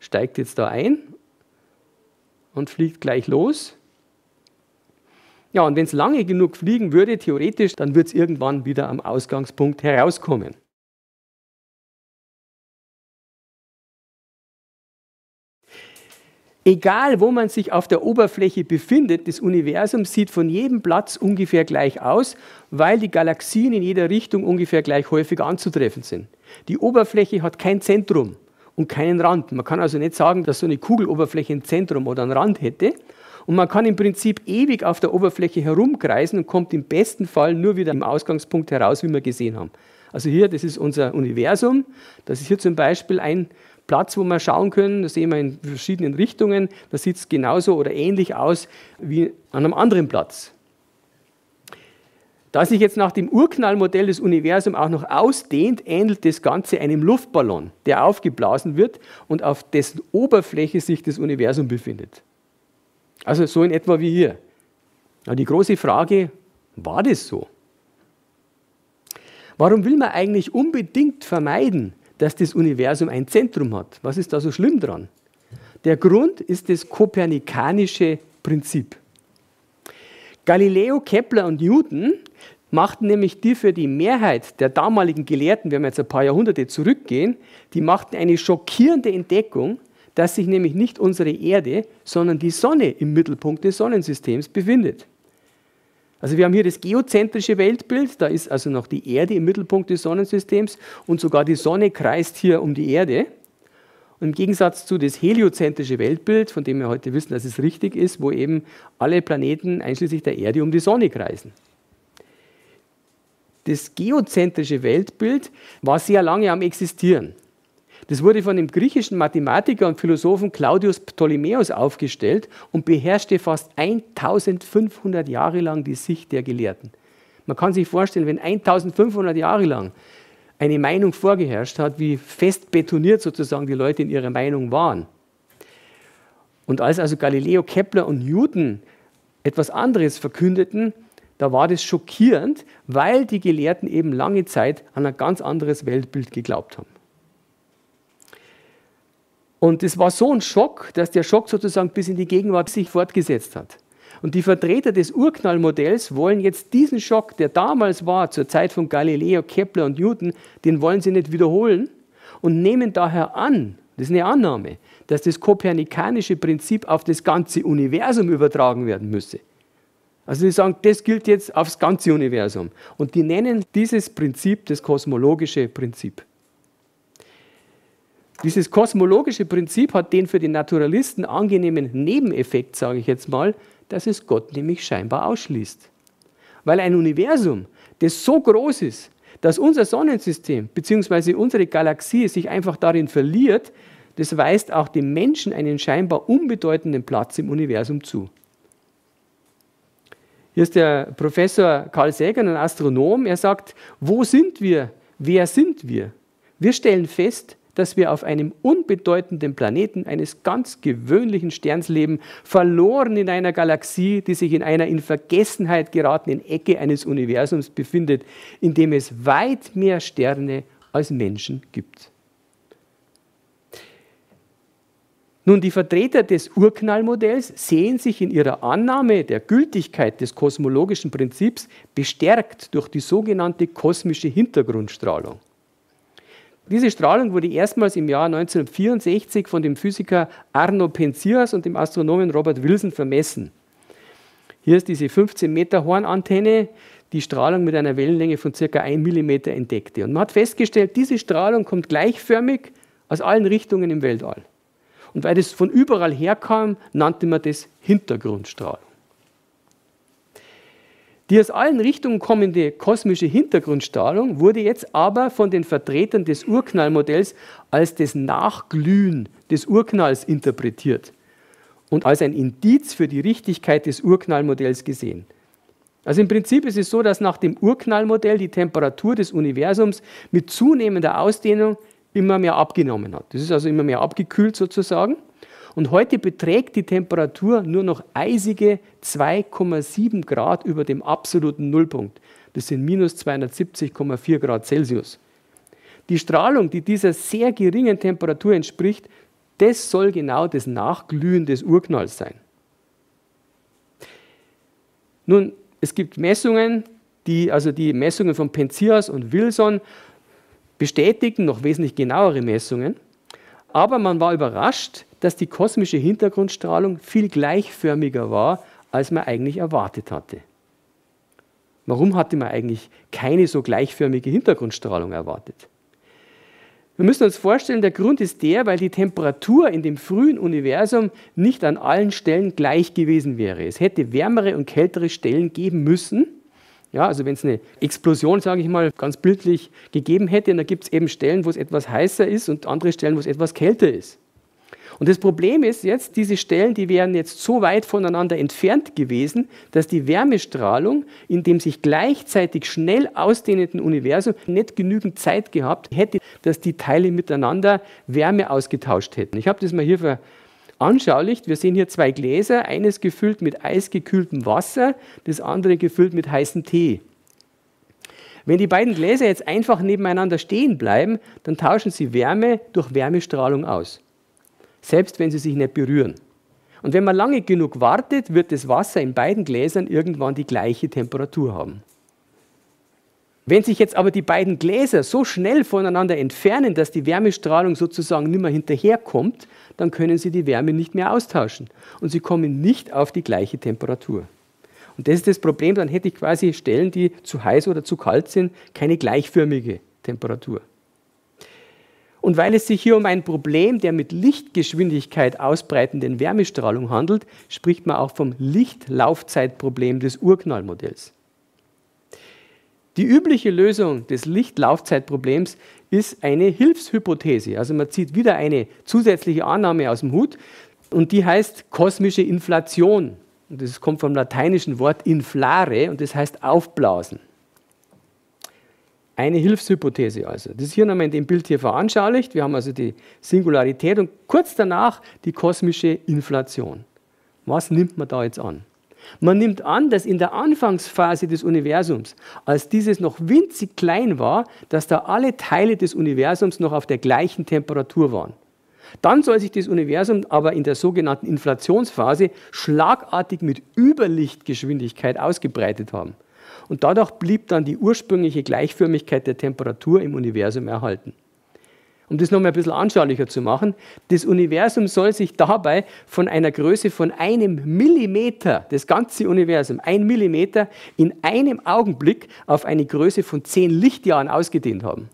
steigt jetzt da ein und fliegt gleich los. Ja, und wenn es lange genug fliegen würde, theoretisch, dann wird es irgendwann wieder am Ausgangspunkt herauskommen. Egal, wo man sich auf der Oberfläche befindet, das Universum sieht von jedem Platz ungefähr gleich aus, weil die Galaxien in jeder Richtung ungefähr gleich häufig anzutreffen sind. Die Oberfläche hat kein Zentrum und keinen Rand. Man kann also nicht sagen, dass so eine Kugeloberfläche ein Zentrum oder einen Rand hätte. Und man kann im Prinzip ewig auf der Oberfläche herumkreisen und kommt im besten Fall nur wieder im Ausgangspunkt heraus, wie wir gesehen haben. Also hier, das ist unser Universum. Das ist hier zum Beispiel ein Platz, wo wir schauen können. Das sehen wir in verschiedenen Richtungen. Das sieht es genauso oder ähnlich aus wie an einem anderen Platz. Da sich jetzt nach dem Urknallmodell das Universum auch noch ausdehnt, ähnelt das Ganze einem Luftballon, der aufgeblasen wird und auf dessen Oberfläche sich das Universum befindet. Also so in etwa wie hier. Aber die große Frage, war das so? Warum will man eigentlich unbedingt vermeiden, dass das Universum ein Zentrum hat? Was ist da so schlimm dran? Der Grund ist das kopernikanische Prinzip. Galileo, Kepler und Newton machten nämlich die für die Mehrheit der damaligen Gelehrten, wenn wir jetzt ein paar Jahrhunderte zurückgehen, die machten eine schockierende Entdeckung, dass sich nämlich nicht unsere Erde, sondern die Sonne im Mittelpunkt des Sonnensystems befindet. Also wir haben hier das geozentrische Weltbild, da ist also noch die Erde im Mittelpunkt des Sonnensystems und sogar die Sonne kreist hier um die Erde. Im Gegensatz zu das heliozentrische Weltbild, von dem wir heute wissen, dass es richtig ist, wo eben alle Planeten einschließlich der Erde um die Sonne kreisen. Das geozentrische Weltbild war sehr lange am Existieren. Das wurde von dem griechischen Mathematiker und Philosophen Claudius Ptolemaeus aufgestellt und beherrschte fast 1500 Jahre lang die Sicht der Gelehrten. Man kann sich vorstellen, wenn 1500 Jahre lang eine Meinung vorgeherrscht hat, wie fest betoniert sozusagen die Leute in ihrer Meinung waren. Und als also Galileo, Kepler und Newton etwas anderes verkündeten, da war das schockierend, weil die Gelehrten eben lange Zeit an ein ganz anderes Weltbild geglaubt haben. Und das war so ein Schock, dass der Schock sozusagen bis in die Gegenwart sich fortgesetzt hat. Und die Vertreter des Urknallmodells wollen jetzt diesen Schock, der damals war, zur Zeit von Galileo, Kepler und Newton, den wollen sie nicht wiederholen und nehmen daher an, das ist eine Annahme, dass das kopernikanische Prinzip auf das ganze Universum übertragen werden müsse. Also sie sagen, das gilt jetzt aufs ganze Universum. Und die nennen dieses Prinzip das kosmologische Prinzip. Dieses kosmologische Prinzip hat den für die Naturalisten angenehmen Nebeneffekt, sage ich jetzt mal, dass es Gott nämlich scheinbar ausschließt. Weil ein Universum, das so groß ist, dass unser Sonnensystem bzw. unsere Galaxie sich einfach darin verliert, das weist auch dem Menschen einen scheinbar unbedeutenden Platz im Universum zu. Hier ist der Professor Carl Sagan, ein Astronom. Er sagt, wo sind wir? Wer sind wir? Wir stellen fest, dass wir auf einem unbedeutenden Planeten eines ganz gewöhnlichen Sterns leben, verloren in einer Galaxie, die sich in einer in Vergessenheit geratenen Ecke eines Universums befindet, in dem es weit mehr Sterne als Menschen gibt. Nun, die Vertreter des Urknallmodells sehen sich in ihrer Annahme der Gültigkeit des kosmologischen Prinzips bestärkt durch die sogenannte kosmische Hintergrundstrahlung. Diese Strahlung wurde erstmals im Jahr 1964 von dem Physiker Arno Penzias und dem Astronomen Robert Wilson vermessen. Hier ist diese 15 Meter Hornantenne, die Strahlung mit einer Wellenlänge von ca. 1 mm entdeckte. Und man hat festgestellt, diese Strahlung kommt gleichförmig aus allen Richtungen im Weltall. Und weil das von überall herkam, nannte man das Hintergrundstrahlung. Die aus allen Richtungen kommende kosmische Hintergrundstrahlung wurde jetzt aber von den Vertretern des Urknallmodells als das Nachglühen des Urknalls interpretiert und als ein Indiz für die Richtigkeit des Urknallmodells gesehen. Also im Prinzip ist es so, dass nach dem Urknallmodell die Temperatur des Universums mit zunehmender Ausdehnung immer mehr abgenommen hat. Das ist also immer mehr abgekühlt sozusagen. Und heute beträgt die Temperatur nur noch eisige 2,7 Grad über dem absoluten Nullpunkt. Das sind minus 270,4 Grad Celsius. Die Strahlung, die dieser sehr geringen Temperatur entspricht, das soll genau das Nachglühen des Urknalls sein. Nun, es gibt Messungen, die Messungen von Penzias und Wilson bestätigen noch wesentlich genauere Messungen. Aber man war überrascht, dass die kosmische Hintergrundstrahlung viel gleichförmiger war, als man eigentlich erwartet hatte. Warum hatte man eigentlich keine so gleichförmige Hintergrundstrahlung erwartet? Wir müssen uns vorstellen, der Grund ist der, weil die Temperatur in dem frühen Universum nicht an allen Stellen gleich gewesen wäre. Es hätte wärmere und kältere Stellen geben müssen. Ja, also wenn es eine Explosion, sage ich mal, ganz bildlich gegeben hätte, dann gibt es eben Stellen, wo es etwas heißer ist und andere Stellen, wo es etwas kälter ist. Und das Problem ist jetzt, diese Stellen, die wären jetzt so weit voneinander entfernt gewesen, dass die Wärmestrahlung in dem sich gleichzeitig schnell ausdehnenden Universum nicht genügend Zeit gehabt hätte, dass die Teile miteinander Wärme ausgetauscht hätten. Ich habe das mal hier veranschaulicht. Wir sehen hier zwei Gläser, eines gefüllt mit eisgekühltem Wasser, das andere gefüllt mit heißem Tee. Wenn die beiden Gläser jetzt einfach nebeneinander stehen bleiben, dann tauschen sie Wärme durch Wärmestrahlung aus. Selbst wenn sie sich nicht berühren. Und wenn man lange genug wartet, wird das Wasser in beiden Gläsern irgendwann die gleiche Temperatur haben. Wenn sich jetzt aber die beiden Gläser so schnell voneinander entfernen, dass die Wärmestrahlung sozusagen nicht mehr hinterherkommt, dann können sie die Wärme nicht mehr austauschen. Und sie kommen nicht auf die gleiche Temperatur. Und das ist das Problem, dann hätte ich quasi Stellen, die zu heiß oder zu kalt sind, keine gleichförmige Temperatur. Und weil es sich hier um ein Problem der mit Lichtgeschwindigkeit ausbreitenden Wärmestrahlung handelt, spricht man auch vom Lichtlaufzeitproblem des Urknallmodells. Die übliche Lösung des Lichtlaufzeitproblems ist eine Hilfshypothese. Also man zieht wieder eine zusätzliche Annahme aus dem Hut und die heißt kosmische Inflation. Und das kommt vom lateinischen Wort inflare und das heißt aufblasen. Eine Hilfshypothese also. Das ist hier nochmal in dem Bild hier veranschaulicht. Wir haben also die Singularität und kurz danach die kosmische Inflation. Was nimmt man da jetzt an? Man nimmt an, dass in der Anfangsphase des Universums, als dieses noch winzig klein war, dass da alle Teile des Universums noch auf der gleichen Temperatur waren. Dann soll sich das Universum aber in der sogenannten Inflationsphase schlagartig mit Überlichtgeschwindigkeit ausgebreitet haben. Und dadurch blieb dann die ursprüngliche Gleichförmigkeit der Temperatur im Universum erhalten. Um das nochmal ein bisschen anschaulicher zu machen, das Universum soll sich dabei von einer Größe von 1 Millimeter, das ganze Universum, 1 Millimeter, in einem Augenblick auf eine Größe von 10 Lichtjahren ausgedehnt haben.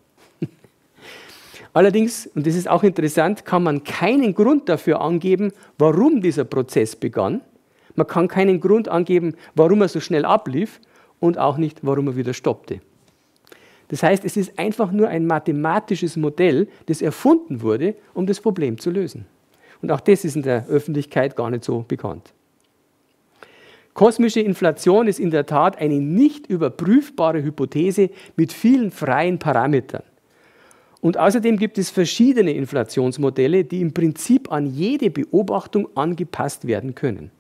Allerdings, und das ist auch interessant, kann man keinen Grund dafür angeben, warum dieser Prozess begann. Man kann keinen Grund angeben, warum er so schnell ablief und auch nicht, warum er wieder stoppte. Das heißt, es ist einfach nur ein mathematisches Modell, das erfunden wurde, um das Problem zu lösen. Und auch das ist in der Öffentlichkeit gar nicht so bekannt. Kosmische Inflation ist in der Tat eine nicht überprüfbare Hypothese mit vielen freien Parametern. Und außerdem gibt es verschiedene Inflationsmodelle, die im Prinzip an jede Beobachtung angepasst werden können.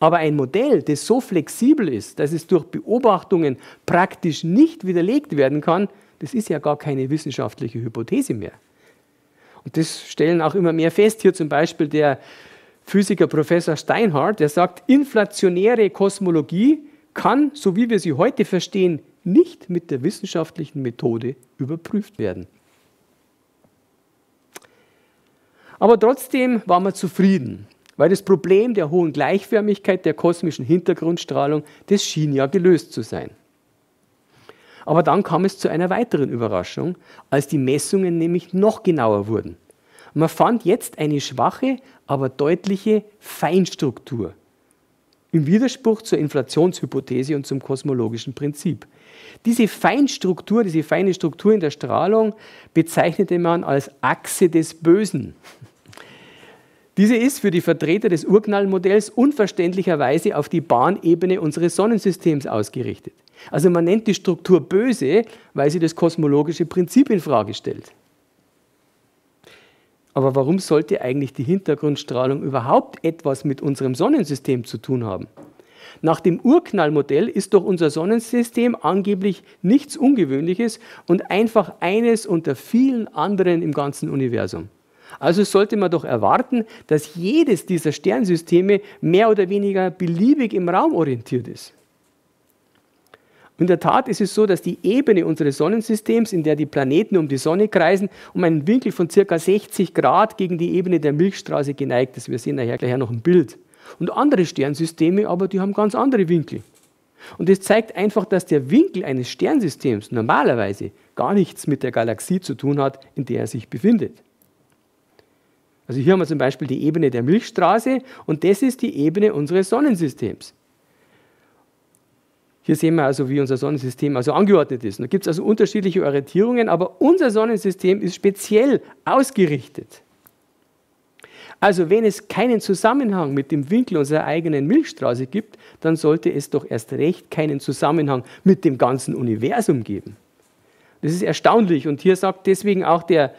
Aber ein Modell, das so flexibel ist, dass es durch Beobachtungen praktisch nicht widerlegt werden kann, das ist ja gar keine wissenschaftliche Hypothese mehr. Und das stellen auch immer mehr fest. Hier zum Beispiel der Physiker Professor Steinhardt, der sagt, inflationäre Kosmologie kann, so wie wir sie heute verstehen, nicht mit der wissenschaftlichen Methode überprüft werden. Aber trotzdem war man zufrieden, weil das Problem der hohen Gleichförmigkeit der kosmischen Hintergrundstrahlung, das schien ja gelöst zu sein. Aber dann kam es zu einer weiteren Überraschung, als die Messungen nämlich noch genauer wurden. Man fand jetzt eine schwache, aber deutliche Feinstruktur im Widerspruch zur Inflationshypothese und zum kosmologischen Prinzip. Diese feine Struktur in der Strahlung bezeichnete man als Achse des Bösen. Diese ist für die Vertreter des Urknallmodells unverständlicherweise auf die Bahnebene unseres Sonnensystems ausgerichtet. Also man nennt die Struktur böse, weil sie das kosmologische Prinzip infrage stellt. Aber warum sollte eigentlich die Hintergrundstrahlung überhaupt etwas mit unserem Sonnensystem zu tun haben? Nach dem Urknallmodell ist doch unser Sonnensystem angeblich nichts Ungewöhnliches und einfach eines unter vielen anderen im ganzen Universum. Also sollte man doch erwarten, dass jedes dieser Sternsysteme mehr oder weniger beliebig im Raum orientiert ist. In der Tat ist es so, dass die Ebene unseres Sonnensystems, in der die Planeten um die Sonne kreisen, um einen Winkel von ca. 60 Grad gegen die Ebene der Milchstraße geneigt ist. Wir sehen daher gleich noch ein Bild. Und andere Sternsysteme, aber die haben ganz andere Winkel. Und das zeigt einfach, dass der Winkel eines Sternsystems normalerweise gar nichts mit der Galaxie zu tun hat, in der er sich befindet. Also hier haben wir zum Beispiel die Ebene der Milchstraße und das ist die Ebene unseres Sonnensystems. Hier sehen wir also, wie unser Sonnensystem also angeordnet ist. Da gibt es also unterschiedliche Orientierungen, aber unser Sonnensystem ist speziell ausgerichtet. Also wenn es keinen Zusammenhang mit dem Winkel unserer eigenen Milchstraße gibt, dann sollte es doch erst recht keinen Zusammenhang mit dem ganzen Universum geben. Das ist erstaunlich und hier sagt deswegen auch der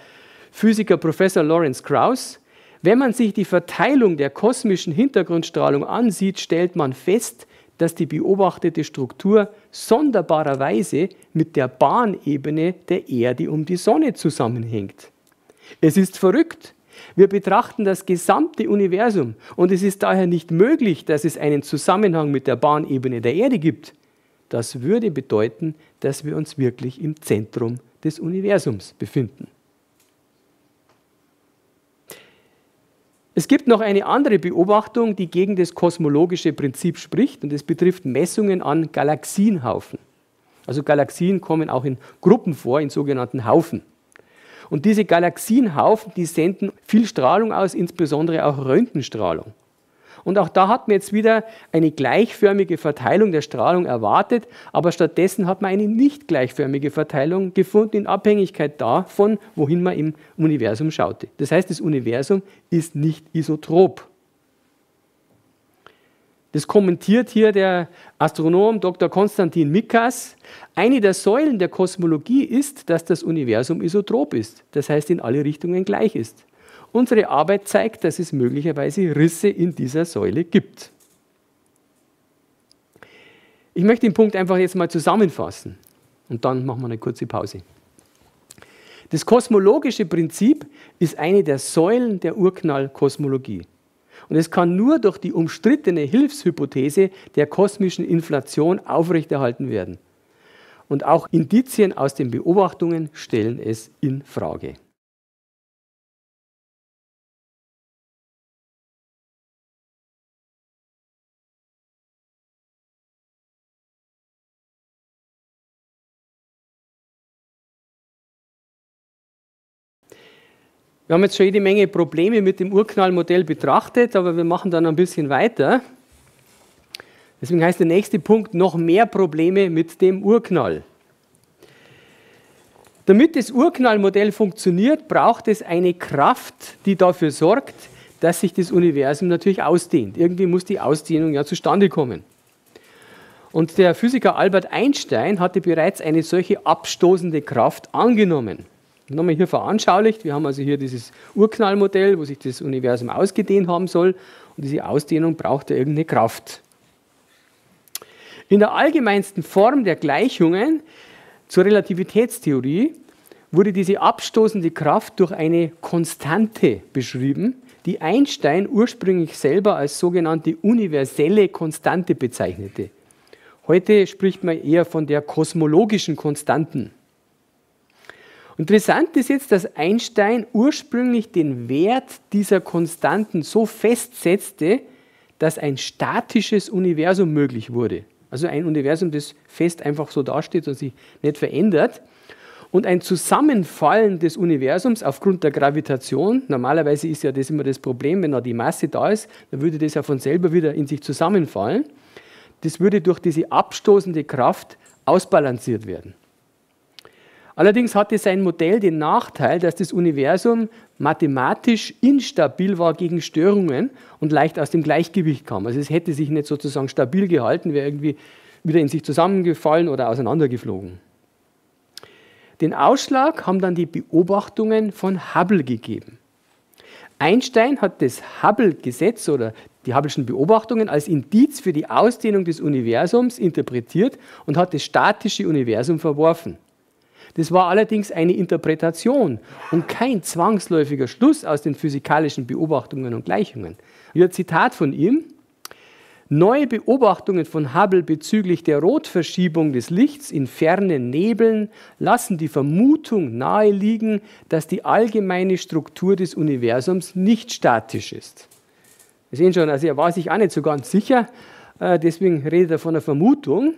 Physiker Professor Lawrence Krauss, wenn man sich die Verteilung der kosmischen Hintergrundstrahlung ansieht, stellt man fest, dass die beobachtete Struktur sonderbarerweise mit der Bahnebene der Erde um die Sonne zusammenhängt. Es ist verrückt. Wir betrachten das gesamte Universum und es ist daher nicht möglich, dass es einen Zusammenhang mit der Bahnebene der Erde gibt. Das würde bedeuten, dass wir uns wirklich im Zentrum des Universums befinden. Es gibt noch eine andere Beobachtung, die gegen das kosmologische Prinzip spricht und es betrifft Messungen an Galaxienhaufen. Also Galaxien kommen auch in Gruppen vor, in sogenannten Haufen. Und diese Galaxienhaufen, die senden viel Strahlung aus, insbesondere auch Röntgenstrahlung. Und auch da hat man jetzt wieder eine gleichförmige Verteilung der Strahlung erwartet, aber stattdessen hat man eine nicht gleichförmige Verteilung gefunden in Abhängigkeit davon, wohin man im Universum schaute. Das heißt, das Universum ist nicht isotrop. Das kommentiert hier der Astronom Dr. Konstantin Mikas. Eine der Säulen der Kosmologie ist, dass das Universum isotrop ist, das heißt in alle Richtungen gleich ist. Unsere Arbeit zeigt, dass es möglicherweise Risse in dieser Säule gibt. Ich möchte den Punkt einfach jetzt mal zusammenfassen und dann machen wir eine kurze Pause. Das kosmologische Prinzip ist eine der Säulen der Urknall-Kosmologie. Und es kann nur durch die umstrittene Hilfshypothese der kosmischen Inflation aufrechterhalten werden. Und auch Indizien aus den Beobachtungen stellen es in Frage. Wir haben jetzt schon jede Menge Probleme mit dem Urknallmodell betrachtet, aber wir machen dann ein bisschen weiter. Deswegen heißt der nächste Punkt noch mehr Probleme mit dem Urknall. Damit das Urknallmodell funktioniert, braucht es eine Kraft, die dafür sorgt, dass sich das Universum natürlich ausdehnt. Irgendwie muss die Ausdehnung ja zustande kommen. Und der Physiker Albert Einstein hatte bereits eine solche abstoßende Kraft angenommen. Nochmal hier veranschaulicht, wir haben also hier dieses Urknallmodell, wo sich das Universum ausgedehnt haben soll und diese Ausdehnung braucht ja irgendeine Kraft. In der allgemeinsten Form der Gleichungen zur Relativitätstheorie wurde diese abstoßende Kraft durch eine Konstante beschrieben, die Einstein ursprünglich selber als sogenannte universelle Konstante bezeichnete. Heute spricht man eher von der kosmologischen Konstanten. Interessant ist jetzt, dass Einstein ursprünglich den Wert dieser Konstanten so festsetzte, dass ein statisches Universum möglich wurde. Also ein Universum, das fest einfach so dasteht und sich nicht verändert. Und ein Zusammenfallen des Universums aufgrund der Gravitation, normalerweise ist ja das immer das Problem, wenn da die Masse da ist, dann würde das ja von selber wieder in sich zusammenfallen. Das würde durch diese abstoßende Kraft ausbalanciert werden. Allerdings hatte sein Modell den Nachteil, dass das Universum mathematisch instabil war gegen Störungen und leicht aus dem Gleichgewicht kam. Also es hätte sich nicht sozusagen stabil gehalten, wäre irgendwie wieder in sich zusammengefallen oder auseinandergeflogen. Den Ausschlag haben dann die Beobachtungen von Hubble gegeben. Einstein hat das Hubble-Gesetz oder die Hubble'schen Beobachtungen als Indiz für die Ausdehnung des Universums interpretiert und hat das statische Universum verworfen. Das war allerdings eine Interpretation und kein zwangsläufiger Schluss aus den physikalischen Beobachtungen und Gleichungen. Wieder ein Zitat von ihm. Neue Beobachtungen von Hubble bezüglich der Rotverschiebung des Lichts in fernen Nebeln lassen die Vermutung naheliegen, dass die allgemeine Struktur des Universums nicht statisch ist. Wir sehen schon, also er war sich auch nicht so ganz sicher, deswegen redet er von einer Vermutung.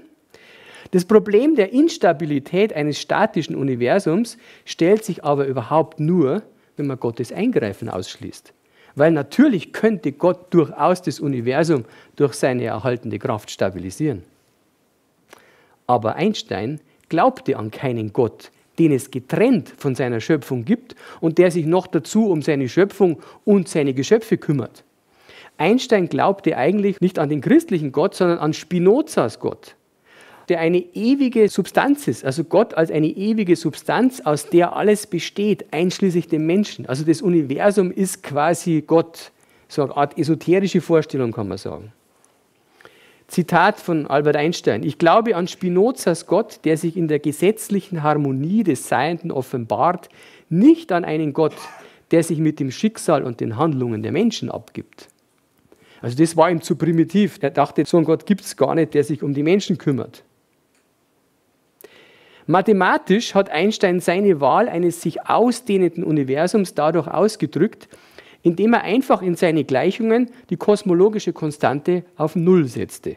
Das Problem der Instabilität eines statischen Universums stellt sich aber überhaupt nur, wenn man Gottes Eingreifen ausschließt. Weil natürlich könnte Gott durchaus das Universum durch seine erhaltende Kraft stabilisieren. Aber Einstein glaubte an keinen Gott, den es getrennt von seiner Schöpfung gibt und der sich noch dazu um seine Schöpfung und seine Geschöpfe kümmert. Einstein glaubte eigentlich nicht an den christlichen Gott, sondern an Spinozas Gott, der eine ewige Substanz ist, also Gott als eine ewige Substanz, aus der alles besteht, einschließlich dem Menschen. Also das Universum ist quasi Gott, so eine Art esoterische Vorstellung kann man sagen. Zitat von Albert Einstein: Ich glaube an Spinozas Gott, der sich in der gesetzlichen Harmonie des Seienden offenbart, nicht an einen Gott, der sich mit dem Schicksal und den Handlungen der Menschen abgibt. Also das war ihm zu primitiv. Er dachte, so einen Gott gibt es gar nicht, der sich um die Menschen kümmert. Mathematisch hat Einstein seine Wahl eines sich ausdehnenden Universums dadurch ausgedrückt, indem er einfach in seine Gleichungen die kosmologische Konstante auf Null setzte.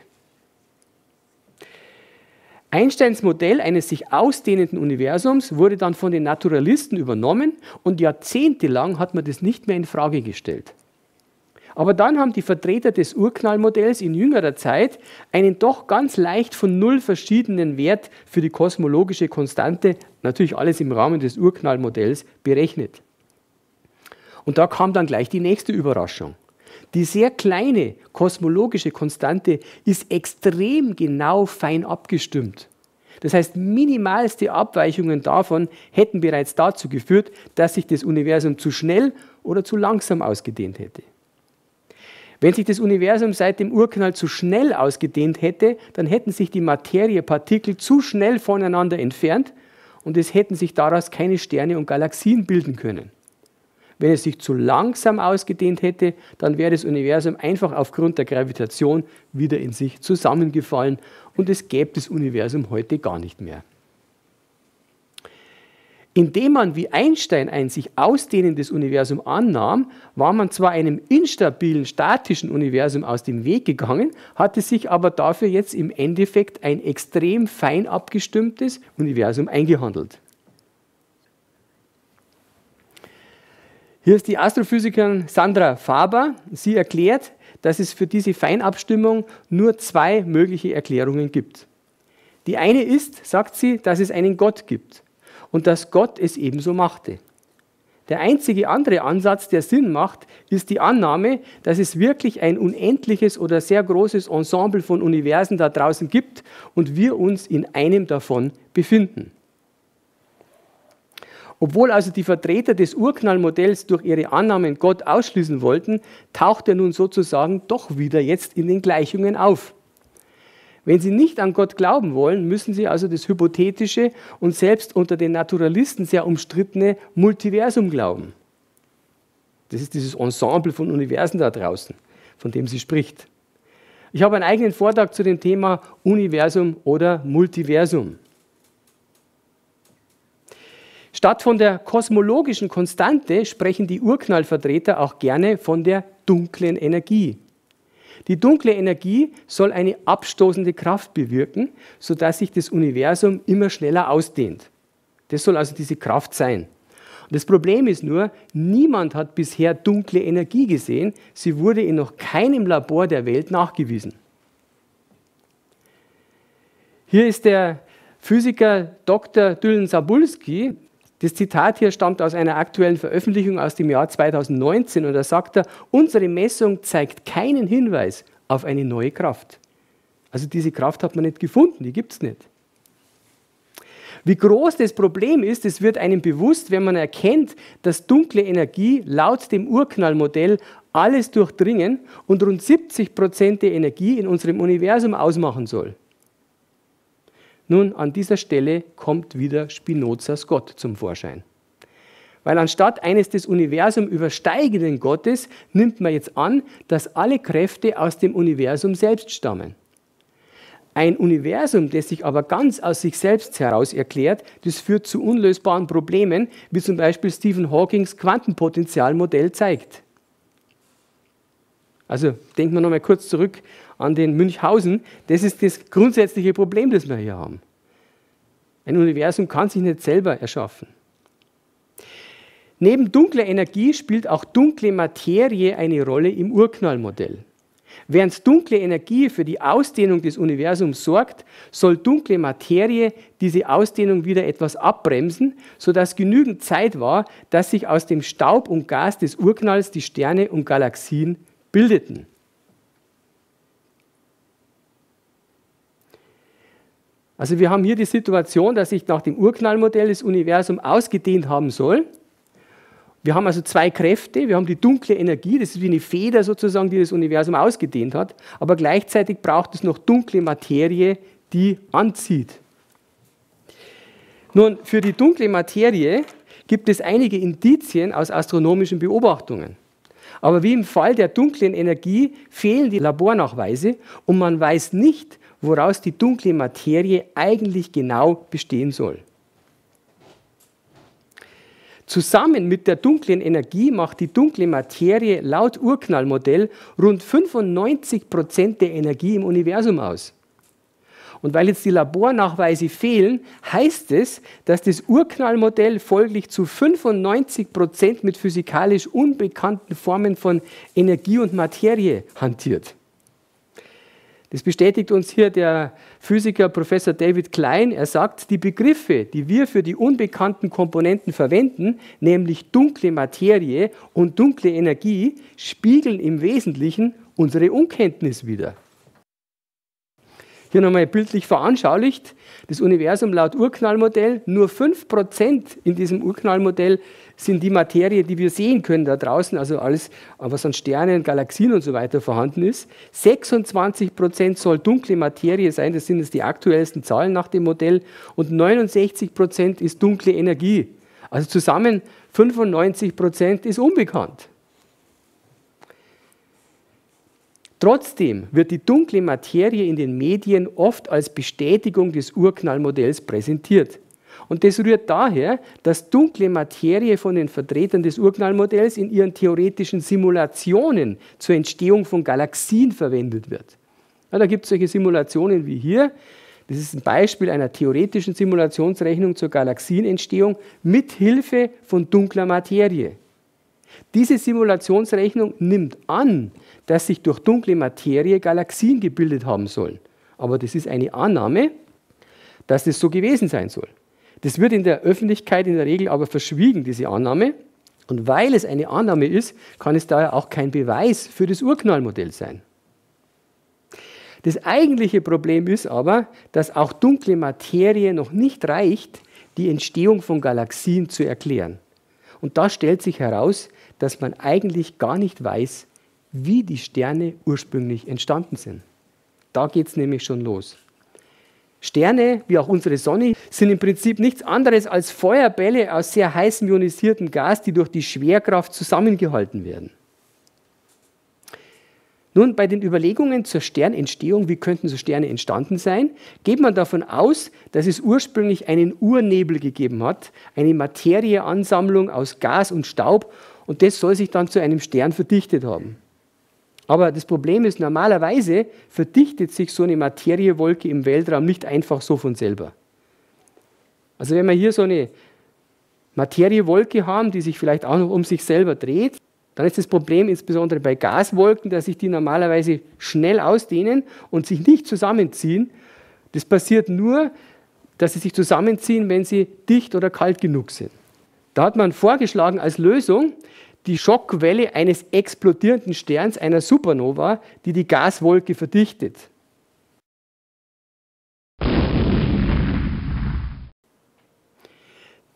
Einsteins Modell eines sich ausdehnenden Universums wurde dann von den Naturalisten übernommen und jahrzehntelang hat man das nicht mehr in Frage gestellt. Aber dann haben die Vertreter des Urknallmodells in jüngerer Zeit einen doch ganz leicht von Null verschiedenen Wert für die kosmologische Konstante, natürlich alles im Rahmen des Urknallmodells, berechnet. Und da kam dann gleich die nächste Überraschung. Die sehr kleine kosmologische Konstante ist extrem genau fein abgestimmt. Das heißt, minimalste Abweichungen davon hätten bereits dazu geführt, dass sich das Universum zu schnell oder zu langsam ausgedehnt hätte. Wenn sich das Universum seit dem Urknall zu schnell ausgedehnt hätte, dann hätten sich die Materiepartikel zu schnell voneinander entfernt und es hätten sich daraus keine Sterne und Galaxien bilden können. Wenn es sich zu langsam ausgedehnt hätte, dann wäre das Universum einfach aufgrund der Gravitation wieder in sich zusammengefallen und es gäbe das Universum heute gar nicht mehr. Indem man wie Einstein ein sich ausdehnendes Universum annahm, war man zwar einem instabilen, statischen Universum aus dem Weg gegangen, hatte sich aber dafür jetzt im Endeffekt ein extrem fein abgestimmtes Universum eingehandelt. Hier ist die Astrophysikerin Sandra Faber. Sie erklärt, dass es für diese Feinabstimmung nur zwei mögliche Erklärungen gibt. Die eine ist, sagt sie, dass es einen Gott gibt. Und dass Gott es ebenso machte. Der einzige andere Ansatz, der Sinn macht, ist die Annahme, dass es wirklich ein unendliches oder sehr großes Ensemble von Universen da draußen gibt und wir uns in einem davon befinden. Obwohl also die Vertreter des Urknallmodells durch ihre Annahmen Gott ausschließen wollten, taucht er nun sozusagen doch wieder jetzt in den Gleichungen auf. Wenn Sie nicht an Gott glauben wollen, müssen Sie also das hypothetische und selbst unter den Naturalisten sehr umstrittene Multiversum glauben. Das ist dieses Ensemble von Universen da draußen, von dem sie spricht. Ich habe einen eigenen Vortrag zu dem Thema Universum oder Multiversum. Statt von der kosmologischen Konstante sprechen die Urknallvertreter auch gerne von der dunklen Energie. Die dunkle Energie soll eine abstoßende Kraft bewirken, sodass sich das Universum immer schneller ausdehnt. Das soll also diese Kraft sein. Und das Problem ist nur, niemand hat bisher dunkle Energie gesehen. Sie wurde in noch keinem Labor der Welt nachgewiesen. Hier ist der Physiker Dr. Dylan Sabulski. Das Zitat hier stammt aus einer aktuellen Veröffentlichung aus dem Jahr 2019 und da sagt er, unsere Messung zeigt keinen Hinweis auf eine neue Kraft. Also diese Kraft hat man nicht gefunden, die gibt es nicht. Wie groß das Problem ist, es wird einem bewusst, wenn man erkennt, dass dunkle Energie laut dem Urknallmodell alles durchdringen und rund 70% der Energie in unserem Universum ausmachen soll. Nun, an dieser Stelle kommt wieder Spinozas Gott zum Vorschein. Weil anstatt eines das Universum übersteigenden Gottes nimmt man jetzt an, dass alle Kräfte aus dem Universum selbst stammen. Ein Universum, das sich aber ganz aus sich selbst heraus erklärt, das führt zu unlösbaren Problemen, wie zum Beispiel Stephen Hawkings Quantenpotentialmodell zeigt. Also denken wir nochmal kurz zurück an den Münchhausen. Das ist das grundsätzliche Problem, das wir hier haben. Ein Universum kann sich nicht selber erschaffen. Neben dunkler Energie spielt auch dunkle Materie eine Rolle im Urknallmodell. Während dunkle Energie für die Ausdehnung des Universums sorgt, soll dunkle Materie diese Ausdehnung wieder etwas abbremsen, sodass genügend Zeit war, dass sich aus dem Staub und Gas des Urknalls die Sterne und Galaxien bildeten. Also wir haben hier die Situation, dass sich nach dem Urknallmodell das Universum ausgedehnt haben soll. Wir haben also zwei Kräfte. Wir haben die dunkle Energie, das ist wie eine Feder sozusagen, die das Universum ausgedehnt hat. Aber gleichzeitig braucht es noch dunkle Materie, die anzieht. Nun, für die dunkle Materie gibt es einige Indizien aus astronomischen Beobachtungen. Aber wie im Fall der dunklen Energie fehlen die Labornachweise und man weiß nicht, woraus die dunkle Materie eigentlich genau bestehen soll. Zusammen mit der dunklen Energie macht die dunkle Materie laut Urknallmodell rund 95% der Energie im Universum aus. Und weil jetzt die Labornachweise fehlen, heißt es, dass das Urknallmodell folglich zu 95% mit physikalisch unbekannten Formen von Energie und Materie hantiert. Das bestätigt uns hier der Physiker Professor David Klein. Er sagt, die Begriffe, die wir für die unbekannten Komponenten verwenden, nämlich dunkle Materie und dunkle Energie, spiegeln im Wesentlichen unsere Unkenntnis wider. hier nochmal bildlich veranschaulicht, das Universum laut Urknallmodell, nur 5% in diesem Urknallmodell sind die Materie, die wir sehen können da draußen, also alles, was an Sternen, Galaxien und so weiter vorhanden ist. 26% soll dunkle Materie sein, das sind jetzt die aktuellsten Zahlen nach dem Modell, und 69% ist dunkle Energie. Also zusammen 95% ist unbekannt. Trotzdem wird die dunkle Materie in den Medien oft als Bestätigung des Urknallmodells präsentiert. Und das rührt daher, dass dunkle Materie von den Vertretern des Urknallmodells in ihren theoretischen Simulationen zur Entstehung von Galaxien verwendet wird. Ja, da gibt es solche Simulationen wie hier. Das ist ein Beispiel einer theoretischen Simulationsrechnung zur Galaxienentstehung mit Hilfe von dunkler Materie. Diese Simulationsrechnung nimmt an, dass sich durch dunkle Materie Galaxien gebildet haben sollen. Aber das ist eine Annahme, dass das so gewesen sein soll. Das wird in der Öffentlichkeit in der Regel aber verschwiegen, diese Annahme. Und weil es eine Annahme ist, kann es daher auch kein Beweis für das Urknallmodell sein. Das eigentliche Problem ist aber, dass auch dunkle Materie noch nicht reicht, die Entstehung von Galaxien zu erklären. Und da stellt sich heraus, dass man eigentlich gar nicht weiß, wie die Sterne ursprünglich entstanden sind. Da geht es nämlich schon los. Sterne, wie auch unsere Sonne, sind im Prinzip nichts anderes als Feuerbälle aus sehr heißem ionisiertem Gas, die durch die Schwerkraft zusammengehalten werden. Nun, bei den Überlegungen zur Sternentstehung, wie könnten so Sterne entstanden sein, geht man davon aus, dass es ursprünglich einen Urnebel gegeben hat, eine Materieansammlung aus Gas und Staub, und das soll sich dann zu einem Stern verdichtet haben. Aber das Problem ist, normalerweise verdichtet sich so eine Materiewolke im Weltraum nicht einfach so von selber. Also wenn wir hier so eine Materiewolke haben, die sich vielleicht auch noch um sich selber dreht, dann ist das Problem insbesondere bei Gaswolken, dass sich die normalerweise schnell ausdehnen und sich nicht zusammenziehen. Das passiert nur, dass sie sich zusammenziehen, wenn sie dicht oder kalt genug sind. Da hat man vorgeschlagen als Lösung die Schockwelle eines explodierenden Sterns, einer Supernova, die die Gaswolke verdichtet.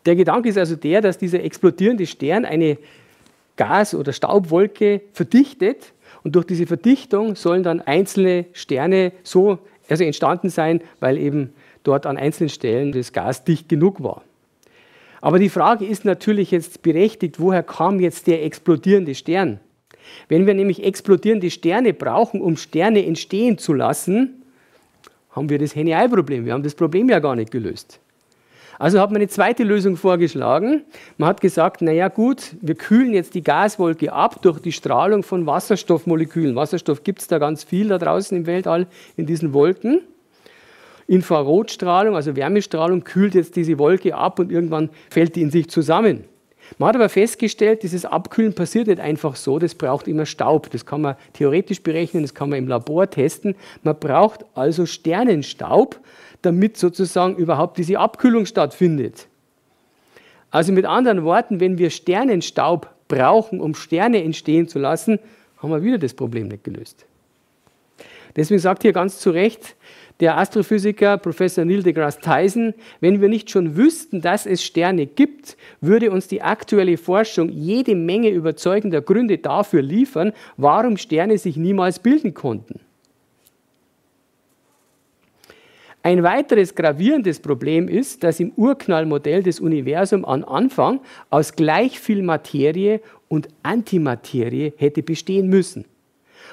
Der Gedanke ist also der, dass dieser explodierende Stern eine Gas- oder Staubwolke verdichtet, und durch diese Verdichtung sollen dann einzelne Sterne so entstanden sein, weil eben dort an einzelnen Stellen das Gas dicht genug war. Aber die Frage ist natürlich jetzt berechtigt, woher kam jetzt der explodierende Stern? Wenn wir nämlich explodierende Sterne brauchen, um Sterne entstehen zu lassen, haben wir das Henne-Ei-Problem. Wir haben das Problem ja gar nicht gelöst. Also hat man eine zweite Lösung vorgeschlagen. Man hat gesagt, naja gut, wir kühlen jetzt die Gaswolke ab durch die Strahlung von Wasserstoffmolekülen. Wasserstoff gibt es da ganz viel da draußen im Weltall in diesen Wolken. Infrarotstrahlung, also Wärmestrahlung, kühlt jetzt diese Wolke ab und irgendwann fällt die in sich zusammen. Man hat aber festgestellt, dieses Abkühlen passiert nicht einfach so, das braucht immer Staub. Das kann man theoretisch berechnen, das kann man im Labor testen. Man braucht also Sternenstaub, damit sozusagen überhaupt diese Abkühlung stattfindet. Also mit anderen Worten, wenn wir Sternenstaub brauchen, um Sterne entstehen zu lassen, haben wir wieder das Problem nicht gelöst. Deswegen sagt hier ganz zu Recht der Astrophysiker Professor Neil deGrasse Tyson, wenn wir nicht schon wüssten, dass es Sterne gibt, würde uns die aktuelle Forschung jede Menge überzeugender Gründe dafür liefern, warum Sterne sich niemals bilden konnten. Ein weiteres gravierendes Problem ist, dass im Urknallmodell das Universum am Anfang aus gleich viel Materie und Antimaterie hätte bestehen müssen.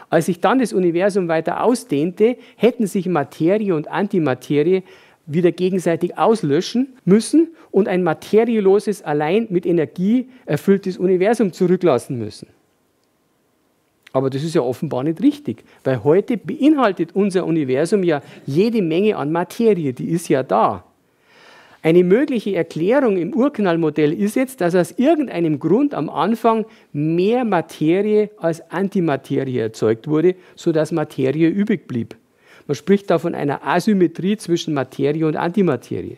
Als sich dann das Universum weiter ausdehnte, hätten sich Materie und Antimaterie wieder gegenseitig auslöschen müssen und ein materielloses, allein mit Energie erfülltes Universum zurücklassen müssen. Aber das ist ja offenbar nicht richtig, weil heute beinhaltet unser Universum ja jede Menge an Materie, die ist ja da. Eine mögliche Erklärung im Urknallmodell ist jetzt, dass aus irgendeinem Grund am Anfang mehr Materie als Antimaterie erzeugt wurde, sodass Materie übrig blieb. Man spricht da von einer Asymmetrie zwischen Materie und Antimaterie.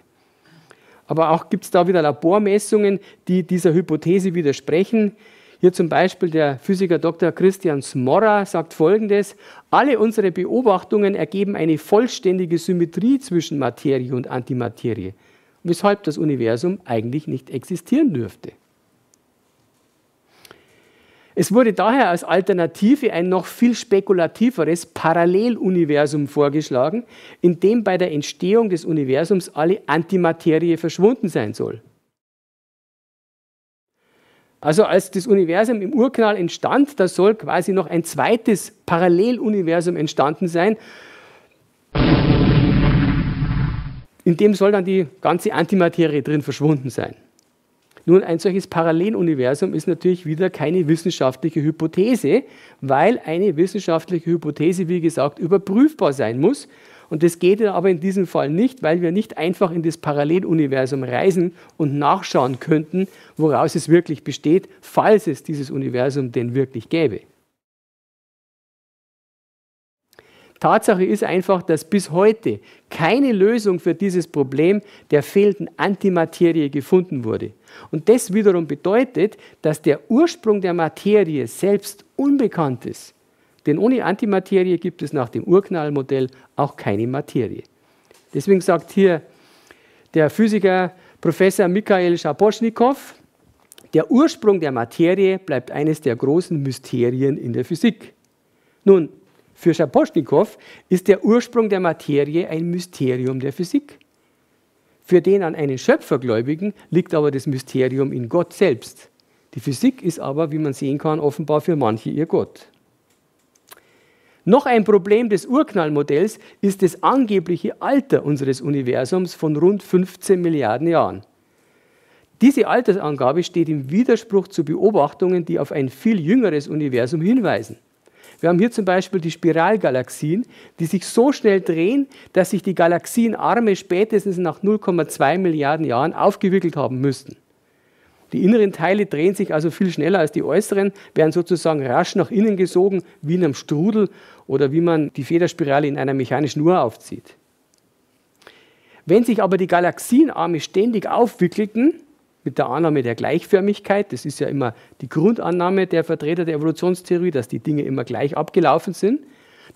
Aber auch gibt es da wieder Labormessungen, die dieser Hypothese widersprechen. Hier zum Beispiel der Physiker Dr. Christian Smorra sagt Folgendes: Alle unsere Beobachtungen ergeben eine vollständige Symmetrie zwischen Materie und Antimaterie, weshalb das Universum eigentlich nicht existieren dürfte. Es wurde daher als Alternative ein noch viel spekulativeres Paralleluniversum vorgeschlagen, in dem bei der Entstehung des Universums alle Antimaterie verschwunden sein soll. Also als das Universum im Urknall entstand, da soll quasi noch ein zweites Paralleluniversum entstanden sein, in dem soll dann die ganze Antimaterie drin verschwunden sein. Nun, ein solches Paralleluniversum ist natürlich wieder keine wissenschaftliche Hypothese, weil eine wissenschaftliche Hypothese, wie gesagt, überprüfbar sein muss. Und das geht aber in diesem Fall nicht, weil wir nicht einfach in das Paralleluniversum reisen und nachschauen könnten, woraus es wirklich besteht, falls es dieses Universum denn wirklich gäbe. Tatsache ist einfach, dass bis heute keine Lösung für dieses Problem der fehlenden Antimaterie gefunden wurde. Und das wiederum bedeutet, dass der Ursprung der Materie selbst unbekannt ist. Denn ohne Antimaterie gibt es nach dem Urknallmodell auch keine Materie. Deswegen sagt hier der Physiker Professor Mikhail Shaboshnikov, der Ursprung der Materie bleibt eines der großen Mysterien in der Physik. Nun, für Shaboshnikov ist der Ursprung der Materie ein Mysterium der Physik. Für den an einen Schöpfergläubigen liegt aber das Mysterium in Gott selbst. Die Physik ist aber, wie man sehen kann, offenbar für manche ihr Gott. Noch ein Problem des Urknallmodells ist das angebliche Alter unseres Universums von rund 15 Milliarden Jahren. Diese Altersangabe steht im Widerspruch zu Beobachtungen, die auf ein viel jüngeres Universum hinweisen. Wir haben hier zum Beispiel die Spiralgalaxien, die sich so schnell drehen, dass sich die Galaxienarme spätestens nach 0,2 Milliarden Jahren aufgewickelt haben müssten. Die inneren Teile drehen sich also viel schneller als die äußeren, werden sozusagen rasch nach innen gesogen, wie in einem Strudel oder wie man die Federspirale in einer mechanischen Uhr aufzieht. Wenn sich aber die Galaxienarme ständig aufwickelten, mit der Annahme der Gleichförmigkeit, das ist ja immer die Grundannahme der Vertreter der Evolutionstheorie, dass die Dinge immer gleich abgelaufen sind,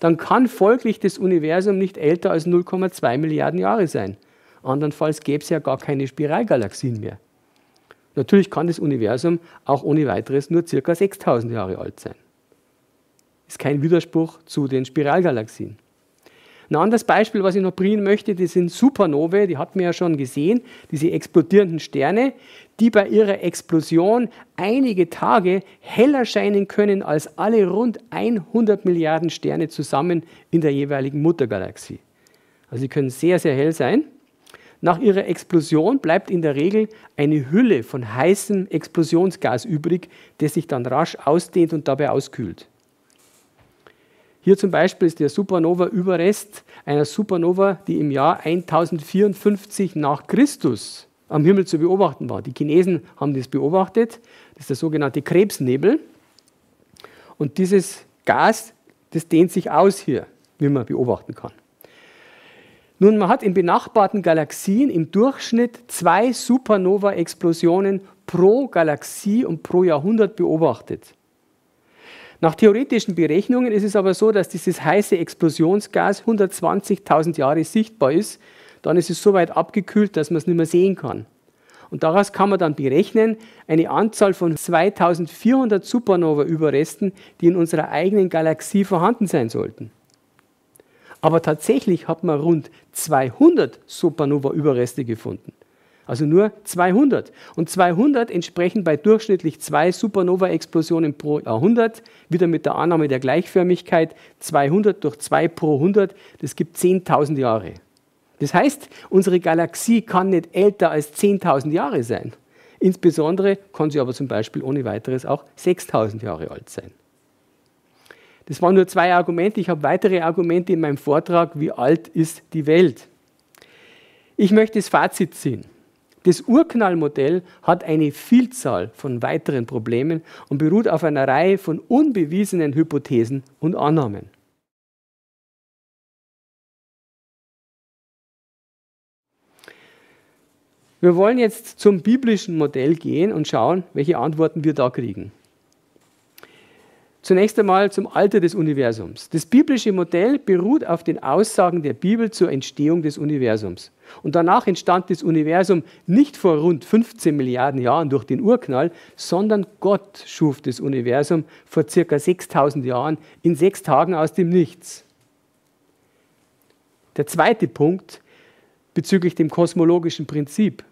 dann kann folglich das Universum nicht älter als 0,2 Milliarden Jahre sein. Andernfalls gäbe es ja gar keine Spiralgalaxien mehr. Natürlich kann das Universum auch ohne weiteres nur ca. 6.000 Jahre alt sein. Ist kein Widerspruch zu den Spiralgalaxien. Ein anderes Beispiel, was ich noch bringen möchte, das sind Supernovae, die hat man ja schon gesehen, diese explodierenden Sterne, die bei ihrer Explosion einige Tage heller scheinen können als alle rund 100 Milliarden Sterne zusammen in der jeweiligen Muttergalaxie. Also sie können sehr, sehr hell sein. Nach ihrer Explosion bleibt in der Regel eine Hülle von heißem Explosionsgas übrig, das sich dann rasch ausdehnt und dabei auskühlt. Hier zum Beispiel ist der Supernova-Überrest einer Supernova, die im Jahr 1054 nach Christus am Himmel zu beobachten war. Die Chinesen haben das beobachtet. Das ist der sogenannte Krebsnebel. Und dieses Gas, das dehnt sich aus hier, wie man beobachten kann. Nun, man hat in benachbarten Galaxien im Durchschnitt 2 Supernova-Explosionen pro Galaxie und pro Jahrhundert beobachtet. Nach theoretischen Berechnungen ist es aber so, dass dieses heiße Explosionsgas 120.000 Jahre sichtbar ist. Dann ist es so weit abgekühlt, dass man es nicht mehr sehen kann. Und daraus kann man dann berechnen, eine Anzahl von 2400 Supernova-Überresten, die in unserer eigenen Galaxie vorhanden sein sollten. Aber tatsächlich hat man rund 200 Supernova-Überreste gefunden. Also nur 200. Und 200 entsprechen bei durchschnittlich 2 Supernova-Explosionen pro Jahrhundert, wieder mit der Annahme der Gleichförmigkeit, 200 durch 2 pro 100, das gibt 10.000 Jahre. Das heißt, unsere Galaxie kann nicht älter als 10.000 Jahre sein. Insbesondere kann sie aber zum Beispiel ohne weiteres auch 6.000 Jahre alt sein. Das waren nur 2 Argumente. Ich habe weitere Argumente in meinem Vortrag, wie alt ist die Welt. Ich möchte das Fazit ziehen. Das Urknallmodell hat eine Vielzahl von weiteren Problemen und beruht auf einer Reihe von unbewiesenen Hypothesen und Annahmen. Wir wollen jetzt zum biblischen Modell gehen und schauen, welche Antworten wir da kriegen. Zunächst einmal zum Alter des Universums. Das biblische Modell beruht auf den Aussagen der Bibel zur Entstehung des Universums. Und danach entstand das Universum nicht vor rund 15 Milliarden Jahren durch den Urknall, sondern Gott schuf das Universum vor ca. 6000 Jahren in 6 Tagen aus dem Nichts. Der zweite Punkt bezüglich dem kosmologischen Prinzip.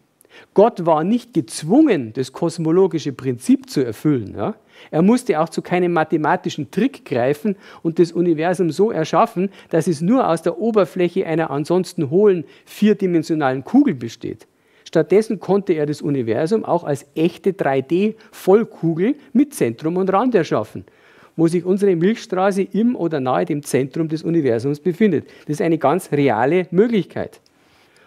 Gott war nicht gezwungen, das kosmologische Prinzip zu erfüllen. Ja? Er musste auch zu keinem mathematischen Trick greifen und das Universum so erschaffen, dass es nur aus der Oberfläche einer ansonsten hohlen 4-dimensionalen Kugel besteht. Stattdessen konnte er das Universum auch als echte 3D-Vollkugel mit Zentrum und Rand erschaffen, wo sich unsere Milchstraße im oder nahe dem Zentrum des Universums befindet. Das ist eine ganz reale Möglichkeit.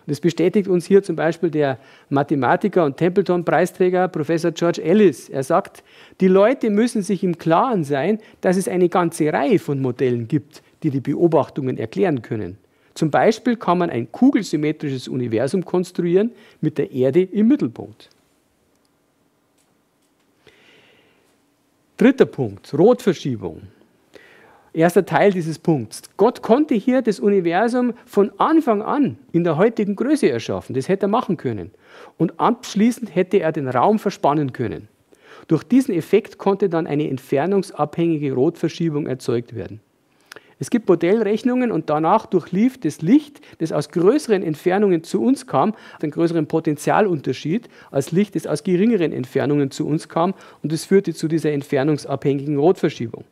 Das bestätigt uns hier zum Beispiel der Mathematiker und Templeton-Preisträger Professor George Ellis. Er sagt, die Leute müssen sich im Klaren sein, dass es eine ganze Reihe von Modellen gibt, die die Beobachtungen erklären können. Zum Beispiel kann man ein kugelsymmetrisches Universum konstruieren mit der Erde im Mittelpunkt. Dritter Punkt, Rotverschiebung. Erster Teil dieses Punkts. Gott konnte hier das Universum von Anfang an in der heutigen Größe erschaffen. Das hätte er machen können. Und abschließend hätte er den Raum verspannen können. Durch diesen Effekt konnte dann eine entfernungsabhängige Rotverschiebung erzeugt werden. Es gibt Modellrechnungen und danach durchlief das Licht, das aus größeren Entfernungen zu uns kam, einen größeren Potentialunterschied als Licht, das aus geringeren Entfernungen zu uns kam. Und das führte zu dieser entfernungsabhängigen Rotverschiebung.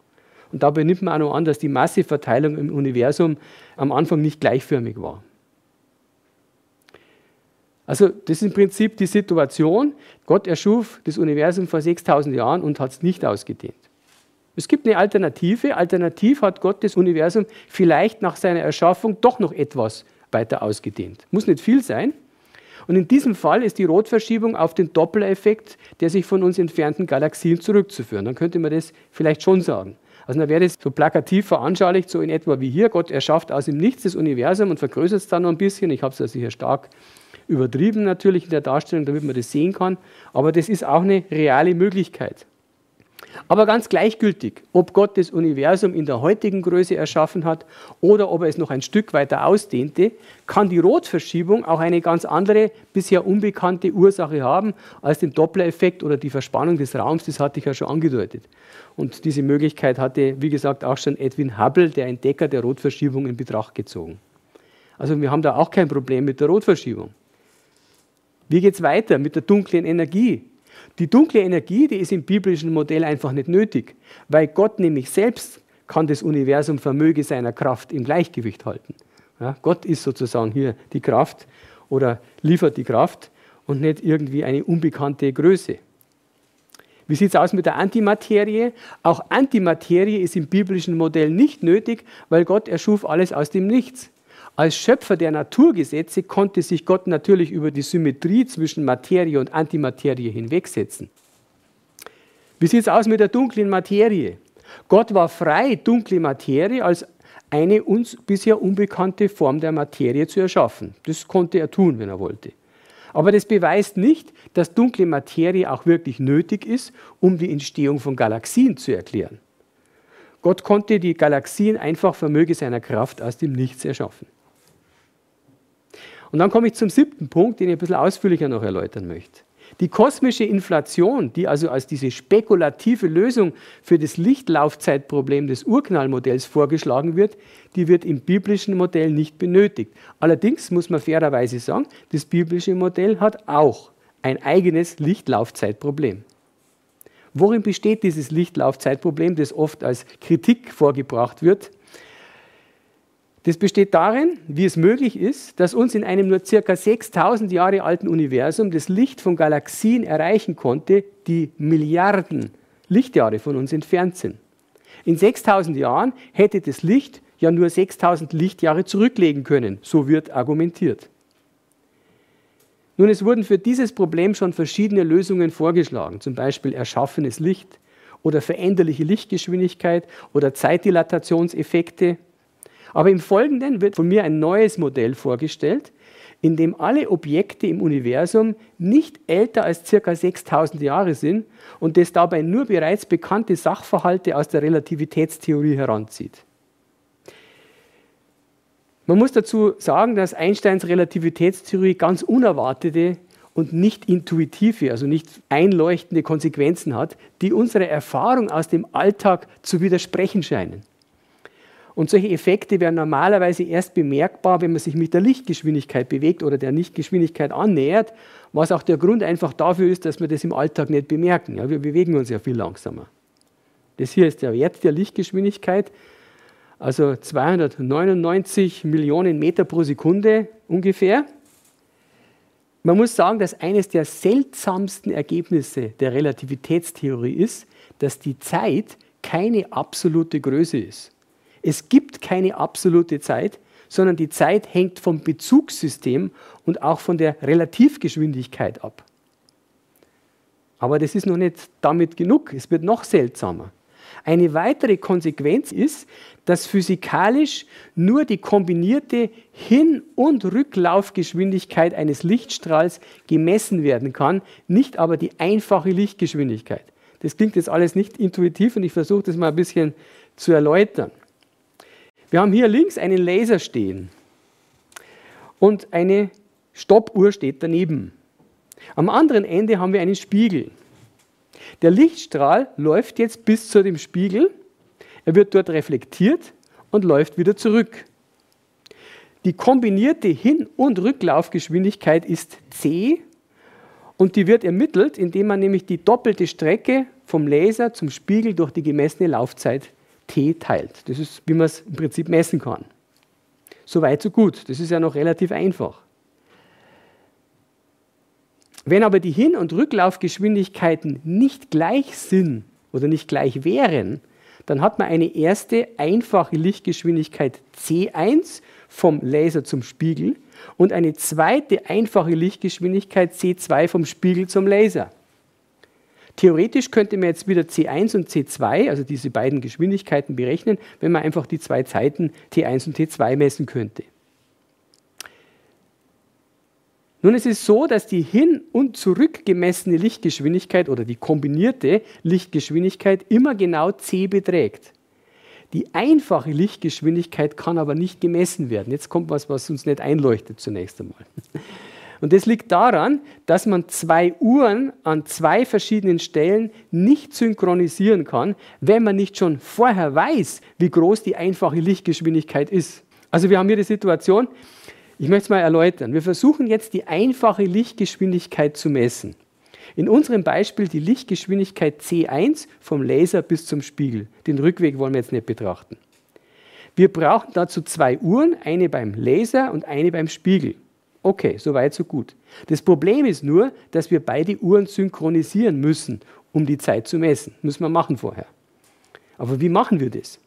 Und dabei nimmt man auch noch an, dass die Masseverteilung im Universum am Anfang nicht gleichförmig war. Also das ist im Prinzip die Situation. Gott erschuf das Universum vor 6000 Jahren und hat es nicht ausgedehnt. Es gibt eine Alternative. Alternativ hat Gott das Universum vielleicht nach seiner Erschaffung doch noch etwas weiter ausgedehnt. Muss nicht viel sein. Und in diesem Fall ist die Rotverschiebung auf den Doppler-Effekt der sich von uns entfernten Galaxien zurückzuführen. Dann könnte man das vielleicht schon sagen. Also dann wäre das so plakativ veranschaulicht, so in etwa wie hier. Gott erschafft aus dem Nichts das Universum und vergrößert es dann noch ein bisschen. Ich habe es also hier stark übertrieben natürlich in der Darstellung, damit man das sehen kann. Aber das ist auch eine reale Möglichkeit. Aber ganz gleichgültig, ob Gott das Universum in der heutigen Größe erschaffen hat oder ob er es noch ein Stück weiter ausdehnte, kann die Rotverschiebung auch eine ganz andere, bisher unbekannte Ursache haben als den Doppler-Effekt oder die Verspannung des Raums, das hatte ich ja schon angedeutet. Und diese Möglichkeit hatte, wie gesagt, auch schon Edwin Hubble, der Entdecker der Rotverschiebung, in Betracht gezogen. Also wir haben da auch kein Problem mit der Rotverschiebung. Wie geht es weiter mit der dunklen Energie? Die dunkle Energie, die ist im biblischen Modell einfach nicht nötig, weil Gott nämlich selbst kann das Universum vermöge seiner Kraft im Gleichgewicht halten. Ja, Gott ist sozusagen hier die Kraft oder liefert die Kraft und nicht irgendwie eine unbekannte Größe. Wie sieht es aus mit der Antimaterie? Auch Antimaterie ist im biblischen Modell nicht nötig, weil Gott erschuf alles aus dem Nichts. Als Schöpfer der Naturgesetze konnte sich Gott natürlich über die Symmetrie zwischen Materie und Antimaterie hinwegsetzen. Wie sieht es aus mit der dunklen Materie? Gott war frei, dunkle Materie als eine uns bisher unbekannte Form der Materie zu erschaffen. Das konnte er tun, wenn er wollte. Aber das beweist nicht, dass dunkle Materie auch wirklich nötig ist, um die Entstehung von Galaxien zu erklären. Gott konnte die Galaxien einfach vermöge seiner Kraft aus dem Nichts erschaffen. Und dann komme ich zum 7. Punkt, den ich ein bisschen ausführlicher noch erläutern möchte. Die kosmische Inflation, die also als diese spekulative Lösung für das Lichtlaufzeitproblem des Urknallmodells vorgeschlagen wird, die wird im biblischen Modell nicht benötigt. Allerdings muss man fairerweise sagen, das biblische Modell hat auch ein eigenes Lichtlaufzeitproblem. Worin besteht dieses Lichtlaufzeitproblem, das oft als Kritik vorgebracht wird? Das besteht darin, wie es möglich ist, dass uns in einem nur ca. 6000 Jahre alten Universum das Licht von Galaxien erreichen konnte, die Milliarden Lichtjahre von uns entfernt sind. In 6000 Jahren hätte das Licht ja nur 6000 Lichtjahre zurücklegen können, so wird argumentiert. Nun, es wurden für dieses Problem schon verschiedene Lösungen vorgeschlagen, zum Beispiel erschaffenes Licht oder veränderliche Lichtgeschwindigkeit oder Zeitdilatationseffekte. Aber im Folgenden wird von mir ein neues Modell vorgestellt, in dem alle Objekte im Universum nicht älter als ca. 6.000 Jahre sind und das dabei nur bereits bekannte Sachverhalte aus der Relativitätstheorie heranzieht. Man muss dazu sagen, dass Einsteins Relativitätstheorie ganz unerwartete und nicht intuitive, also nicht einleuchtende Konsequenzen hat, die unserer Erfahrung aus dem Alltag zu widersprechen scheinen. Und solche Effekte werden normalerweise erst bemerkbar, wenn man sich mit der Lichtgeschwindigkeit bewegt oder der Lichtgeschwindigkeit annähert, was auch der Grund einfach dafür ist, dass wir das im Alltag nicht bemerken. Ja, wir bewegen uns ja viel langsamer. Das hier ist der Wert der Lichtgeschwindigkeit, also 299 Millionen Meter pro Sekunde ungefähr. Man muss sagen, dass eines der seltsamsten Ergebnisse der Relativitätstheorie ist, dass die Zeit keine absolute Größe ist. Es gibt keine absolute Zeit, sondern die Zeit hängt vom Bezugssystem und auch von der Relativgeschwindigkeit ab. Aber das ist noch nicht damit genug, es wird noch seltsamer. Eine weitere Konsequenz ist, dass physikalisch nur die kombinierte Hin- und Rücklaufgeschwindigkeit eines Lichtstrahls gemessen werden kann, nicht aber die einfache Lichtgeschwindigkeit. Das klingt jetzt alles nicht intuitiv und ich versuche das mal ein bisschen zu erläutern. Wir haben hier links einen Laser stehen und eine Stoppuhr steht daneben. Am anderen Ende haben wir einen Spiegel. Der Lichtstrahl läuft jetzt bis zu dem Spiegel, er wird dort reflektiert und läuft wieder zurück. Die kombinierte Hin- und Rücklaufgeschwindigkeit ist c und die wird ermittelt, indem man nämlich die doppelte Strecke vom Laser zum Spiegel durch die gemessene Laufzeit t teilt. Das ist, wie man es im Prinzip messen kann. Soweit, so gut. Das ist ja noch relativ einfach. Wenn aber die Hin- und Rücklaufgeschwindigkeiten nicht gleich sind oder nicht gleich wären, dann hat man eine erste einfache Lichtgeschwindigkeit c1 vom Laser zum Spiegel und eine zweite einfache Lichtgeschwindigkeit c2 vom Spiegel zum Laser. Theoretisch könnte man jetzt wieder C1 und C2, also diese beiden Geschwindigkeiten berechnen, wenn man einfach die zwei Zeiten T1 und T2 messen könnte. Nun, es ist so, dass die hin- und zurückgemessene Lichtgeschwindigkeit oder die kombinierte Lichtgeschwindigkeit immer genau C beträgt. Die einfache Lichtgeschwindigkeit kann aber nicht gemessen werden. Jetzt kommt was, was uns nicht einleuchtet zunächst einmal. Und das liegt daran, dass man zwei Uhren an zwei verschiedenen Stellen nicht synchronisieren kann, wenn man nicht schon vorher weiß, wie groß die einfache Lichtgeschwindigkeit ist. Also wir haben hier die Situation, ich möchte es mal erläutern. Wir versuchen jetzt die einfache Lichtgeschwindigkeit zu messen. In unserem Beispiel die Lichtgeschwindigkeit C1 vom Laser bis zum Spiegel. Den Rückweg wollen wir jetzt nicht betrachten. Wir brauchen dazu zwei Uhren, eine beim Laser und eine beim Spiegel. Okay, soweit, so gut. Das Problem ist nur, dass wir beide Uhren synchronisieren müssen, um die Zeit zu messen. Müssen wir machen vorher. Aber wie machen wir das?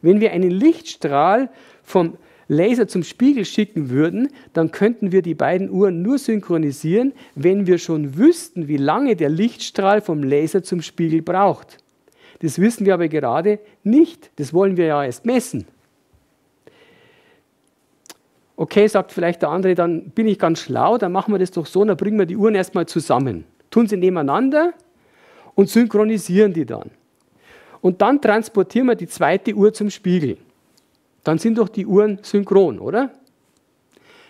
Wenn wir einen Lichtstrahl vom Laser zum Spiegel schicken würden, dann könnten wir die beiden Uhren nur synchronisieren, wenn wir schon wüssten, wie lange der Lichtstrahl vom Laser zum Spiegel braucht. Das wissen wir aber gerade nicht. Das wollen wir ja erst messen. Okay, sagt vielleicht der andere, dann bin ich ganz schlau, dann machen wir das doch so, dann bringen wir die Uhren erstmal zusammen. Tun sie nebeneinander und synchronisieren die dann. Und dann transportieren wir die zweite Uhr zum Spiegel. Dann sind doch die Uhren synchron, oder?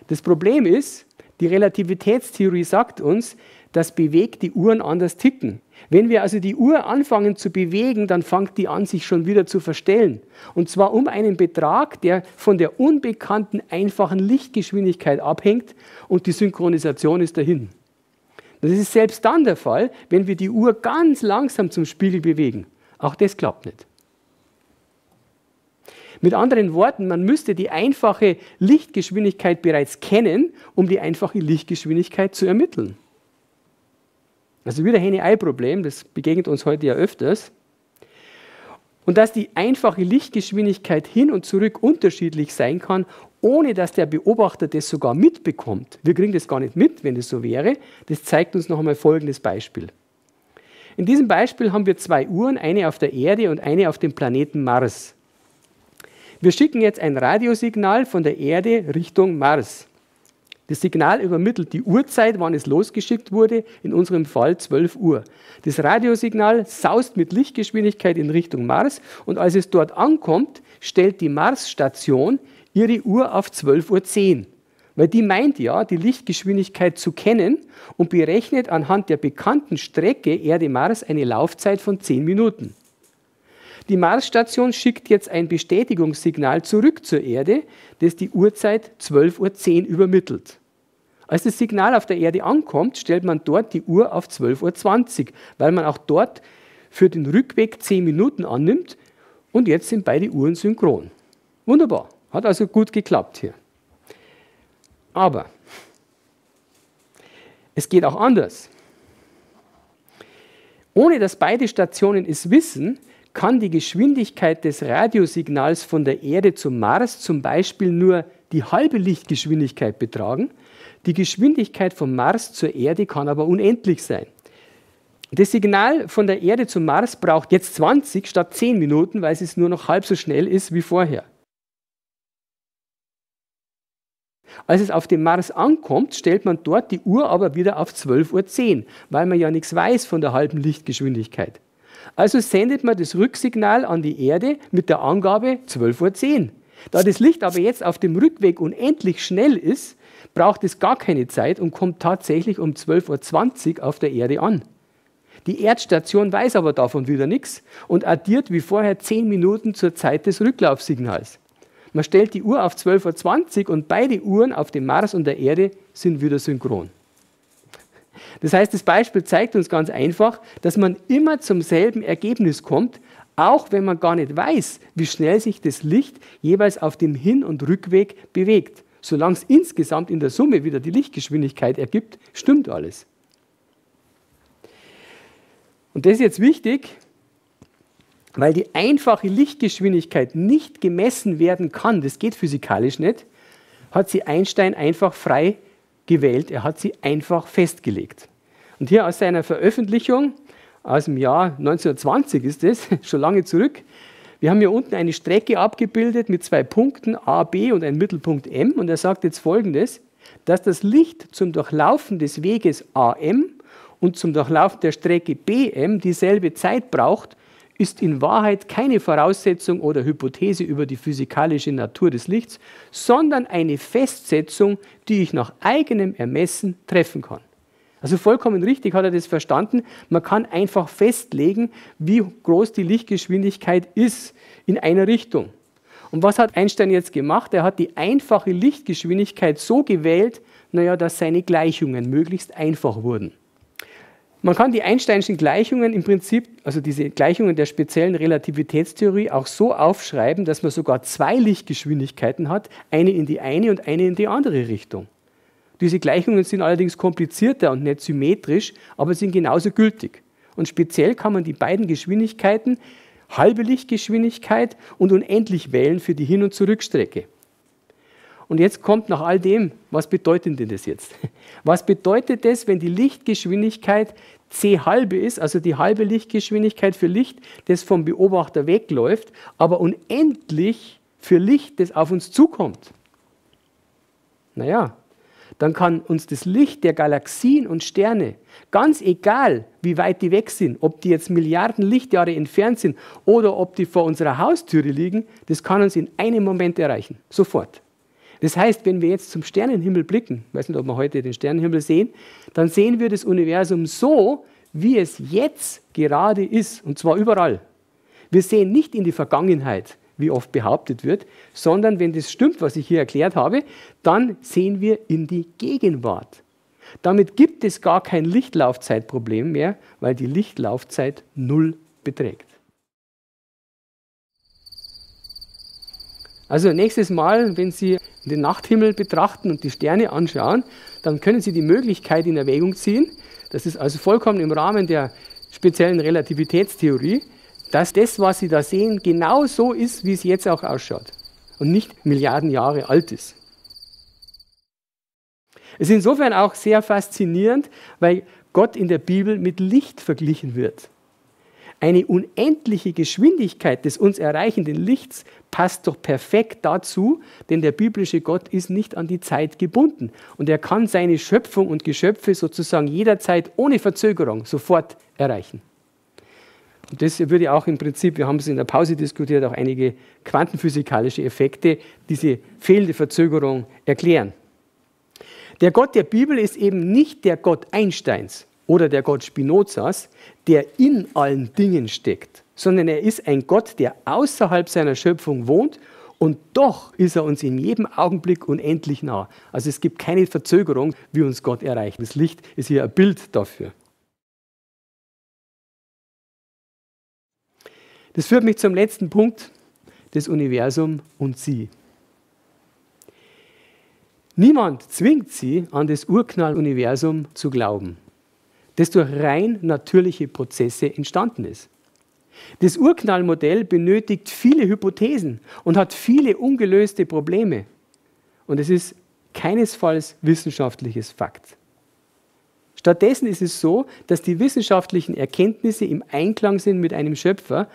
Das Problem ist, die Relativitätstheorie sagt uns, dass bewegte Uhren anders ticken. Wenn wir also die Uhr anfangen zu bewegen, dann fängt die an, sich schon wieder zu verstellen. Und zwar um einen Betrag, der von der unbekannten einfachen Lichtgeschwindigkeit abhängt und die Synchronisation ist dahin. Das ist selbst dann der Fall, wenn wir die Uhr ganz langsam zum Spiegel bewegen. Auch das klappt nicht. Mit anderen Worten, man müsste die einfache Lichtgeschwindigkeit bereits kennen, um die einfache Lichtgeschwindigkeit zu ermitteln. Also wieder Henne-Ei-Problem, das begegnet uns heute ja öfters. Und dass die einfache Lichtgeschwindigkeit hin und zurück unterschiedlich sein kann, ohne dass der Beobachter das sogar mitbekommt. Wir kriegen das gar nicht mit, wenn das so wäre. Das zeigt uns noch einmal folgendes Beispiel. In diesem Beispiel haben wir zwei Uhren, eine auf der Erde und eine auf dem Planeten Mars. Wir schicken jetzt ein Radiosignal von der Erde Richtung Mars. Das Signal übermittelt die Uhrzeit, wann es losgeschickt wurde, in unserem Fall 12 Uhr. Das Radiosignal saust mit Lichtgeschwindigkeit in Richtung Mars und als es dort ankommt, stellt die Marsstation ihre Uhr auf 12.10 Uhr. Weil die meint ja, die Lichtgeschwindigkeit zu kennen und berechnet anhand der bekannten Strecke Erde-Mars eine Laufzeit von 10 Minuten. Die Marsstation schickt jetzt ein Bestätigungssignal zurück zur Erde, das die Uhrzeit 12.10 Uhr übermittelt. Als das Signal auf der Erde ankommt, stellt man dort die Uhr auf 12.20 Uhr, weil man auch dort für den Rückweg 10 Minuten annimmt und jetzt sind beide Uhren synchron. Wunderbar, hat also gut geklappt hier. Aber es geht auch anders. Ohne dass beide Stationen es wissen, kann die Geschwindigkeit des Radiosignals von der Erde zum Mars zum Beispiel nur die halbe Lichtgeschwindigkeit betragen. Die Geschwindigkeit vom Mars zur Erde kann aber unendlich sein. Das Signal von der Erde zum Mars braucht jetzt 20 statt 10 Minuten, weil es nur noch halb so schnell ist wie vorher. Als es auf dem Mars ankommt, stellt man dort die Uhr aber wieder auf 12.10 Uhr, weil man ja nichts weiß von der halben Lichtgeschwindigkeit. Also sendet man das Rücksignal an die Erde mit der Angabe 12.10 Uhr. Da das Licht aber jetzt auf dem Rückweg unendlich schnell ist, braucht es gar keine Zeit und kommt tatsächlich um 12.20 Uhr auf der Erde an. Die Erdstation weiß aber davon wieder nichts und addiert wie vorher 10 Minuten zur Zeit des Rücklaufsignals. Man stellt die Uhr auf 12.20 Uhr und beide Uhren auf dem Mars und der Erde sind wieder synchron. Das heißt, das Beispiel zeigt uns ganz einfach, dass man immer zum selben Ergebnis kommt, auch wenn man gar nicht weiß, wie schnell sich das Licht jeweils auf dem Hin- und Rückweg bewegt. Solange es insgesamt in der Summe wieder die Lichtgeschwindigkeit ergibt, stimmt alles. Und das ist jetzt wichtig, weil die einfache Lichtgeschwindigkeit nicht gemessen werden kann, das geht physikalisch nicht, hat sie Einstein einfach frei gewählt, er hat sie einfach festgelegt. Und hier aus seiner Veröffentlichung, aus dem Jahr 1920 ist das, schon lange zurück, wir haben hier unten eine Strecke abgebildet mit 2 Punkten, A, B und einem Mittelpunkt M, und er sagt jetzt Folgendes, dass das Licht zum Durchlaufen des Weges AM und zum Durchlaufen der Strecke BM dieselbe Zeit braucht, ist in Wahrheit keine Voraussetzung oder Hypothese über die physikalische Natur des Lichts, sondern eine Festsetzung, die ich nach eigenem Ermessen treffen kann. Also vollkommen richtig hat er das verstanden. Man kann einfach festlegen, wie groß die Lichtgeschwindigkeit ist in einer Richtung. Und was hat Einstein jetzt gemacht? Er hat die einfache Lichtgeschwindigkeit so gewählt, dass seine Gleichungen möglichst einfach wurden. Man kann die einsteinschen Gleichungen im Prinzip, also diese Gleichungen der speziellen Relativitätstheorie, auch so aufschreiben, dass man sogar 2 Lichtgeschwindigkeiten hat, eine in die eine und eine in die andere Richtung. Diese Gleichungen sind allerdings komplizierter und nicht symmetrisch, aber sind genauso gültig. Und speziell kann man die beiden Geschwindigkeiten, halbe Lichtgeschwindigkeit und unendlich wählen für die Hin- und Zurückstrecke. Und jetzt kommt nach all dem, was bedeutet denn das jetzt? Was bedeutet das, wenn die Lichtgeschwindigkeit c halbe ist, also die halbe Lichtgeschwindigkeit für Licht, das vom Beobachter wegläuft, aber unendlich für Licht, das auf uns zukommt? Naja, dann kann uns das Licht der Galaxien und Sterne, ganz egal, wie weit die weg sind, ob die jetzt Milliarden Lichtjahre entfernt sind oder ob die vor unserer Haustüre liegen, das kann uns in einem Moment erreichen, sofort. Das heißt, wenn wir jetzt zum Sternenhimmel blicken, ich weiß nicht, ob wir heute den Sternenhimmel sehen, dann sehen wir das Universum so, wie es jetzt gerade ist, und zwar überall. Wir sehen nicht in die Vergangenheit, wie oft behauptet wird, sondern wenn das stimmt, was ich hier erklärt habe, dann sehen wir in die Gegenwart. Damit gibt es gar kein Lichtlaufzeitproblem mehr, weil die Lichtlaufzeit 0 beträgt. Also nächstes Mal, wenn Sie den Nachthimmel betrachten und die Sterne anschauen, dann können Sie die Möglichkeit in Erwägung ziehen, das ist also vollkommen im Rahmen der speziellen Relativitätstheorie, dass das, was Sie da sehen, genau so ist, wie es jetzt auch ausschaut und nicht Milliarden Jahre alt ist. Es ist insofern auch sehr faszinierend, weil Gott in der Bibel mit Licht verglichen wird. Eine unendliche Geschwindigkeit des uns erreichenden Lichts passt doch perfekt dazu, denn der biblische Gott ist nicht an die Zeit gebunden. Und er kann seine Schöpfung und Geschöpfe sozusagen jederzeit ohne Verzögerung sofort erreichen. Und das würde auch im Prinzip, wir haben es in der Pause diskutiert, auch einige quantenphysikalische Effekte, diese fehlende Verzögerung erklären. Der Gott der Bibel ist eben nicht der Gott Einsteins oder der Gott Spinozas, der in allen Dingen steckt, sondern er ist ein Gott, der außerhalb seiner Schöpfung wohnt und doch ist er uns in jedem Augenblick unendlich nah. Also es gibt keine Verzögerung, wie uns Gott erreicht. Das Licht ist hier ein Bild dafür. Das führt mich zum letzten Punkt, das Universum und Sie. Niemand zwingt Sie, an das Urknall-Universum zu glauben, das durch rein natürliche Prozesse entstanden ist. Das Urknallmodell benötigt viele Hypothesen und hat viele ungelöste Probleme. Und es ist keinesfalls wissenschaftliches Fakt. Stattdessen ist es so, dass die wissenschaftlichen Erkenntnisse im Einklang sind mit einem Schöpfer.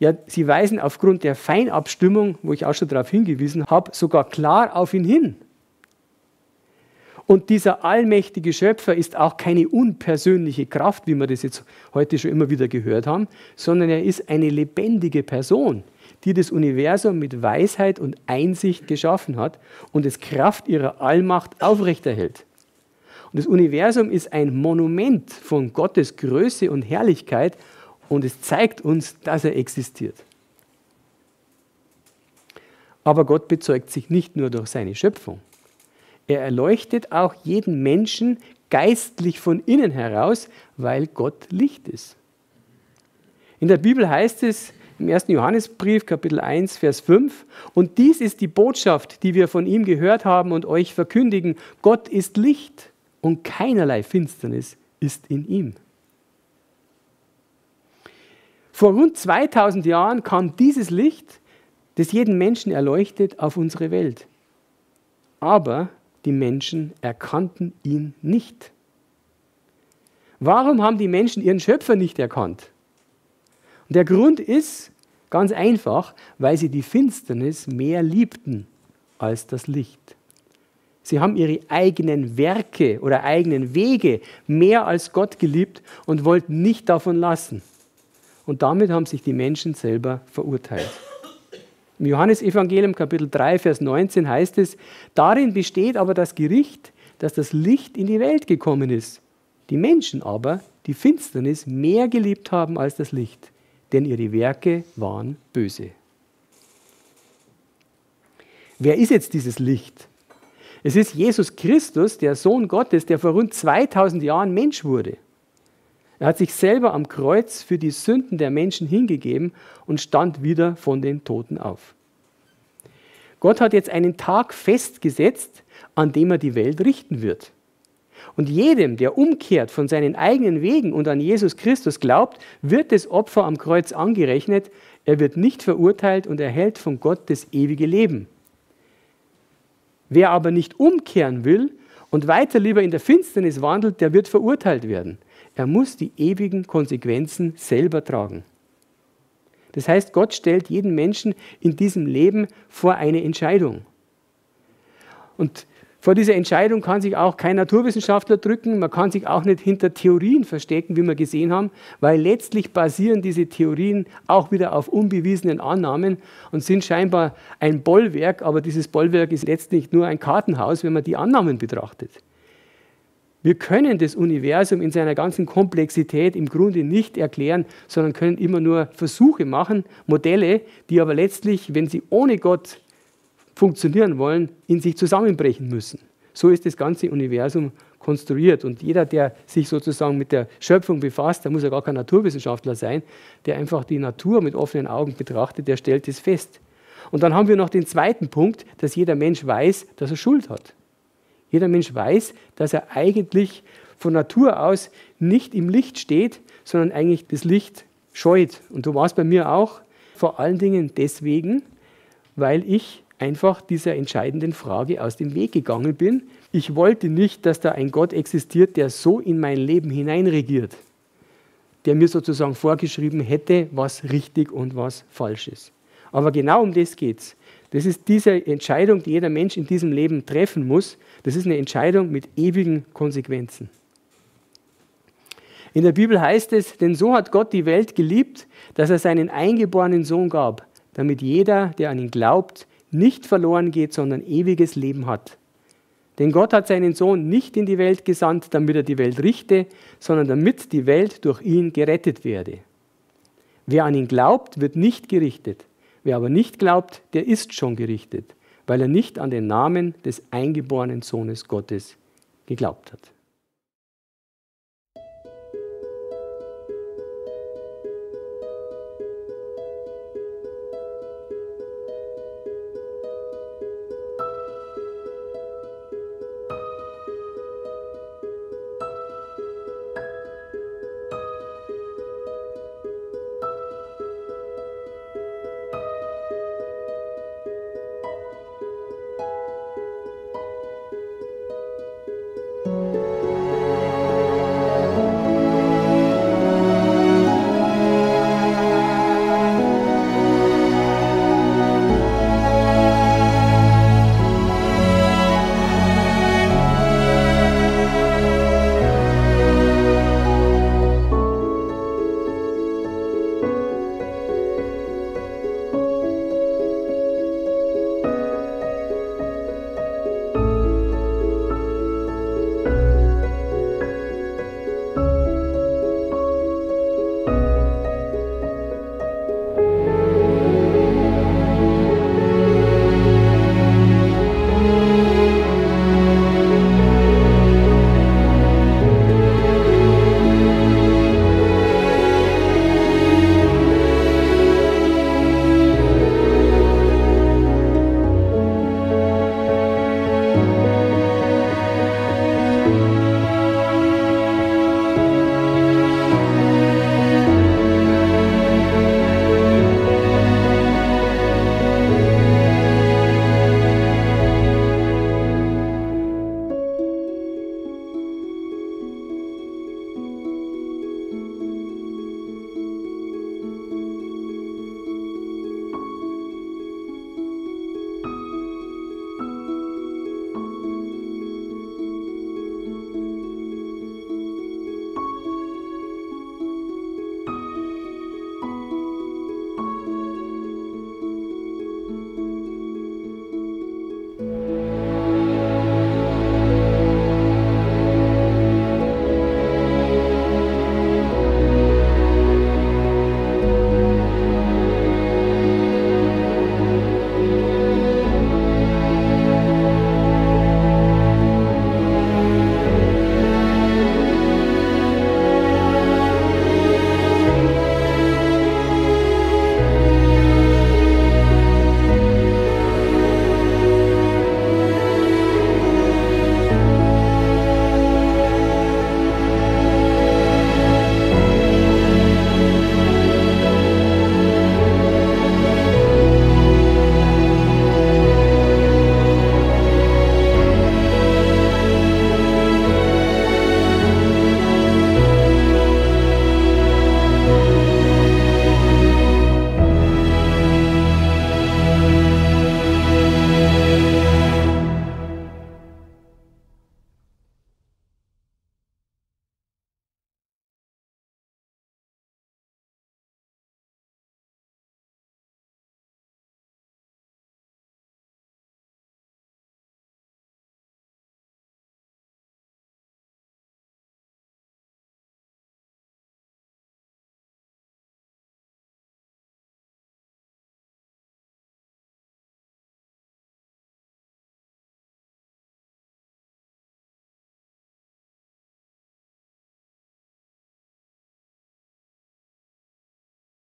Ja, sie weisen aufgrund der Feinabstimmung, wo ich auch schon darauf hingewiesen habe, sogar klar auf ihn hin. Und dieser allmächtige Schöpfer ist auch keine unpersönliche Kraft, wie wir das jetzt heute schon immer wieder gehört haben, sondern er ist eine lebendige Person, die das Universum mit Weisheit und Einsicht geschaffen hat und es Kraft ihrer Allmacht aufrechterhält. Und das Universum ist ein Monument von Gottes Größe und Herrlichkeit und es zeigt uns, dass er existiert. Aber Gott bezeugt sich nicht nur durch seine Schöpfung. Er erleuchtet auch jeden Menschen geistlich von innen heraus, weil Gott Licht ist. In der Bibel heißt es im 1. Johannesbrief, Kapitel 1, Vers 5, und dies ist die Botschaft, die wir von ihm gehört haben und euch verkündigen, Gott ist Licht. Und keinerlei Finsternis ist in ihm. Vor rund 2000 Jahren kam dieses Licht, das jeden Menschen erleuchtet, auf unsere Welt. Aber die Menschen erkannten ihn nicht. Warum haben die Menschen ihren Schöpfer nicht erkannt? Und der Grund ist ganz einfach, weil sie die Finsternis mehr liebten als das Licht. Sie haben ihre eigenen Werke oder eigenen Wege mehr als Gott geliebt und wollten nicht davon lassen. Und damit haben sich die Menschen selber verurteilt. Im Johannesevangelium Kapitel 3, Vers 19 heißt es, darin besteht aber das Gericht, dass das Licht in die Welt gekommen ist. Die Menschen aber, die Finsternis mehr geliebt haben als das Licht, denn ihre Werke waren böse. Wer ist jetzt dieses Licht? Es ist Jesus Christus, der Sohn Gottes, der vor rund 2000 Jahren Mensch wurde. Er hat sich selber am Kreuz für die Sünden der Menschen hingegeben und stand wieder von den Toten auf. Gott hat jetzt einen Tag festgesetzt, an dem er die Welt richten wird. Und jedem, der umkehrt von seinen eigenen Wegen und an Jesus Christus glaubt, wird das Opfer am Kreuz angerechnet. Er wird nicht verurteilt und erhält von Gott das ewige Leben. Wer aber nicht umkehren will und weiter lieber in der Finsternis wandelt, der wird verurteilt werden. Er muss die ewigen Konsequenzen selber tragen. Das heißt, Gott stellt jeden Menschen in diesem Leben vor eine Entscheidung. Und vor dieser Entscheidung kann sich auch kein Naturwissenschaftler drücken, man kann sich auch nicht hinter Theorien verstecken, wie wir gesehen haben, weil letztlich basieren diese Theorien auch wieder auf unbewiesenen Annahmen und sind scheinbar ein Bollwerk, aber dieses Bollwerk ist letztlich nur ein Kartenhaus, wenn man die Annahmen betrachtet. Wir können das Universum in seiner ganzen Komplexität im Grunde nicht erklären, sondern können immer nur Versuche machen, Modelle, die aber letztlich, wenn sie ohne Gott funktionieren wollen, in sich zusammenbrechen müssen. So ist das ganze Universum konstruiert. Und jeder, der sich sozusagen mit der Schöpfung befasst, da muss ja gar kein Naturwissenschaftler sein, der einfach die Natur mit offenen Augen betrachtet, der stellt das fest. Und dann haben wir noch den zweiten Punkt, dass jeder Mensch weiß, dass er Schuld hat. Jeder Mensch weiß, dass er eigentlich von Natur aus nicht im Licht steht, sondern eigentlich das Licht scheut. Und so war es bei mir auch, vor allen Dingen deswegen, weil ich einfach dieser entscheidenden Frage aus dem Weg gegangen bin. Ich wollte nicht, dass da ein Gott existiert, der so in mein Leben hineinregiert, der mir sozusagen vorgeschrieben hätte, was richtig und was falsch ist. Aber genau um das geht es. Das ist diese Entscheidung, die jeder Mensch in diesem Leben treffen muss. Das ist eine Entscheidung mit ewigen Konsequenzen. In der Bibel heißt es, denn so hat Gott die Welt geliebt, dass er seinen eingeborenen Sohn gab, damit jeder, der an ihn glaubt, nicht verloren geht, sondern ewiges Leben hat. Denn Gott hat seinen Sohn nicht in die Welt gesandt, damit er die Welt richte, sondern damit die Welt durch ihn gerettet werde. Wer an ihn glaubt, wird nicht gerichtet. Wer aber nicht glaubt, der ist schon gerichtet, weil er nicht an den Namen des eingeborenen Sohnes Gottes geglaubt hat.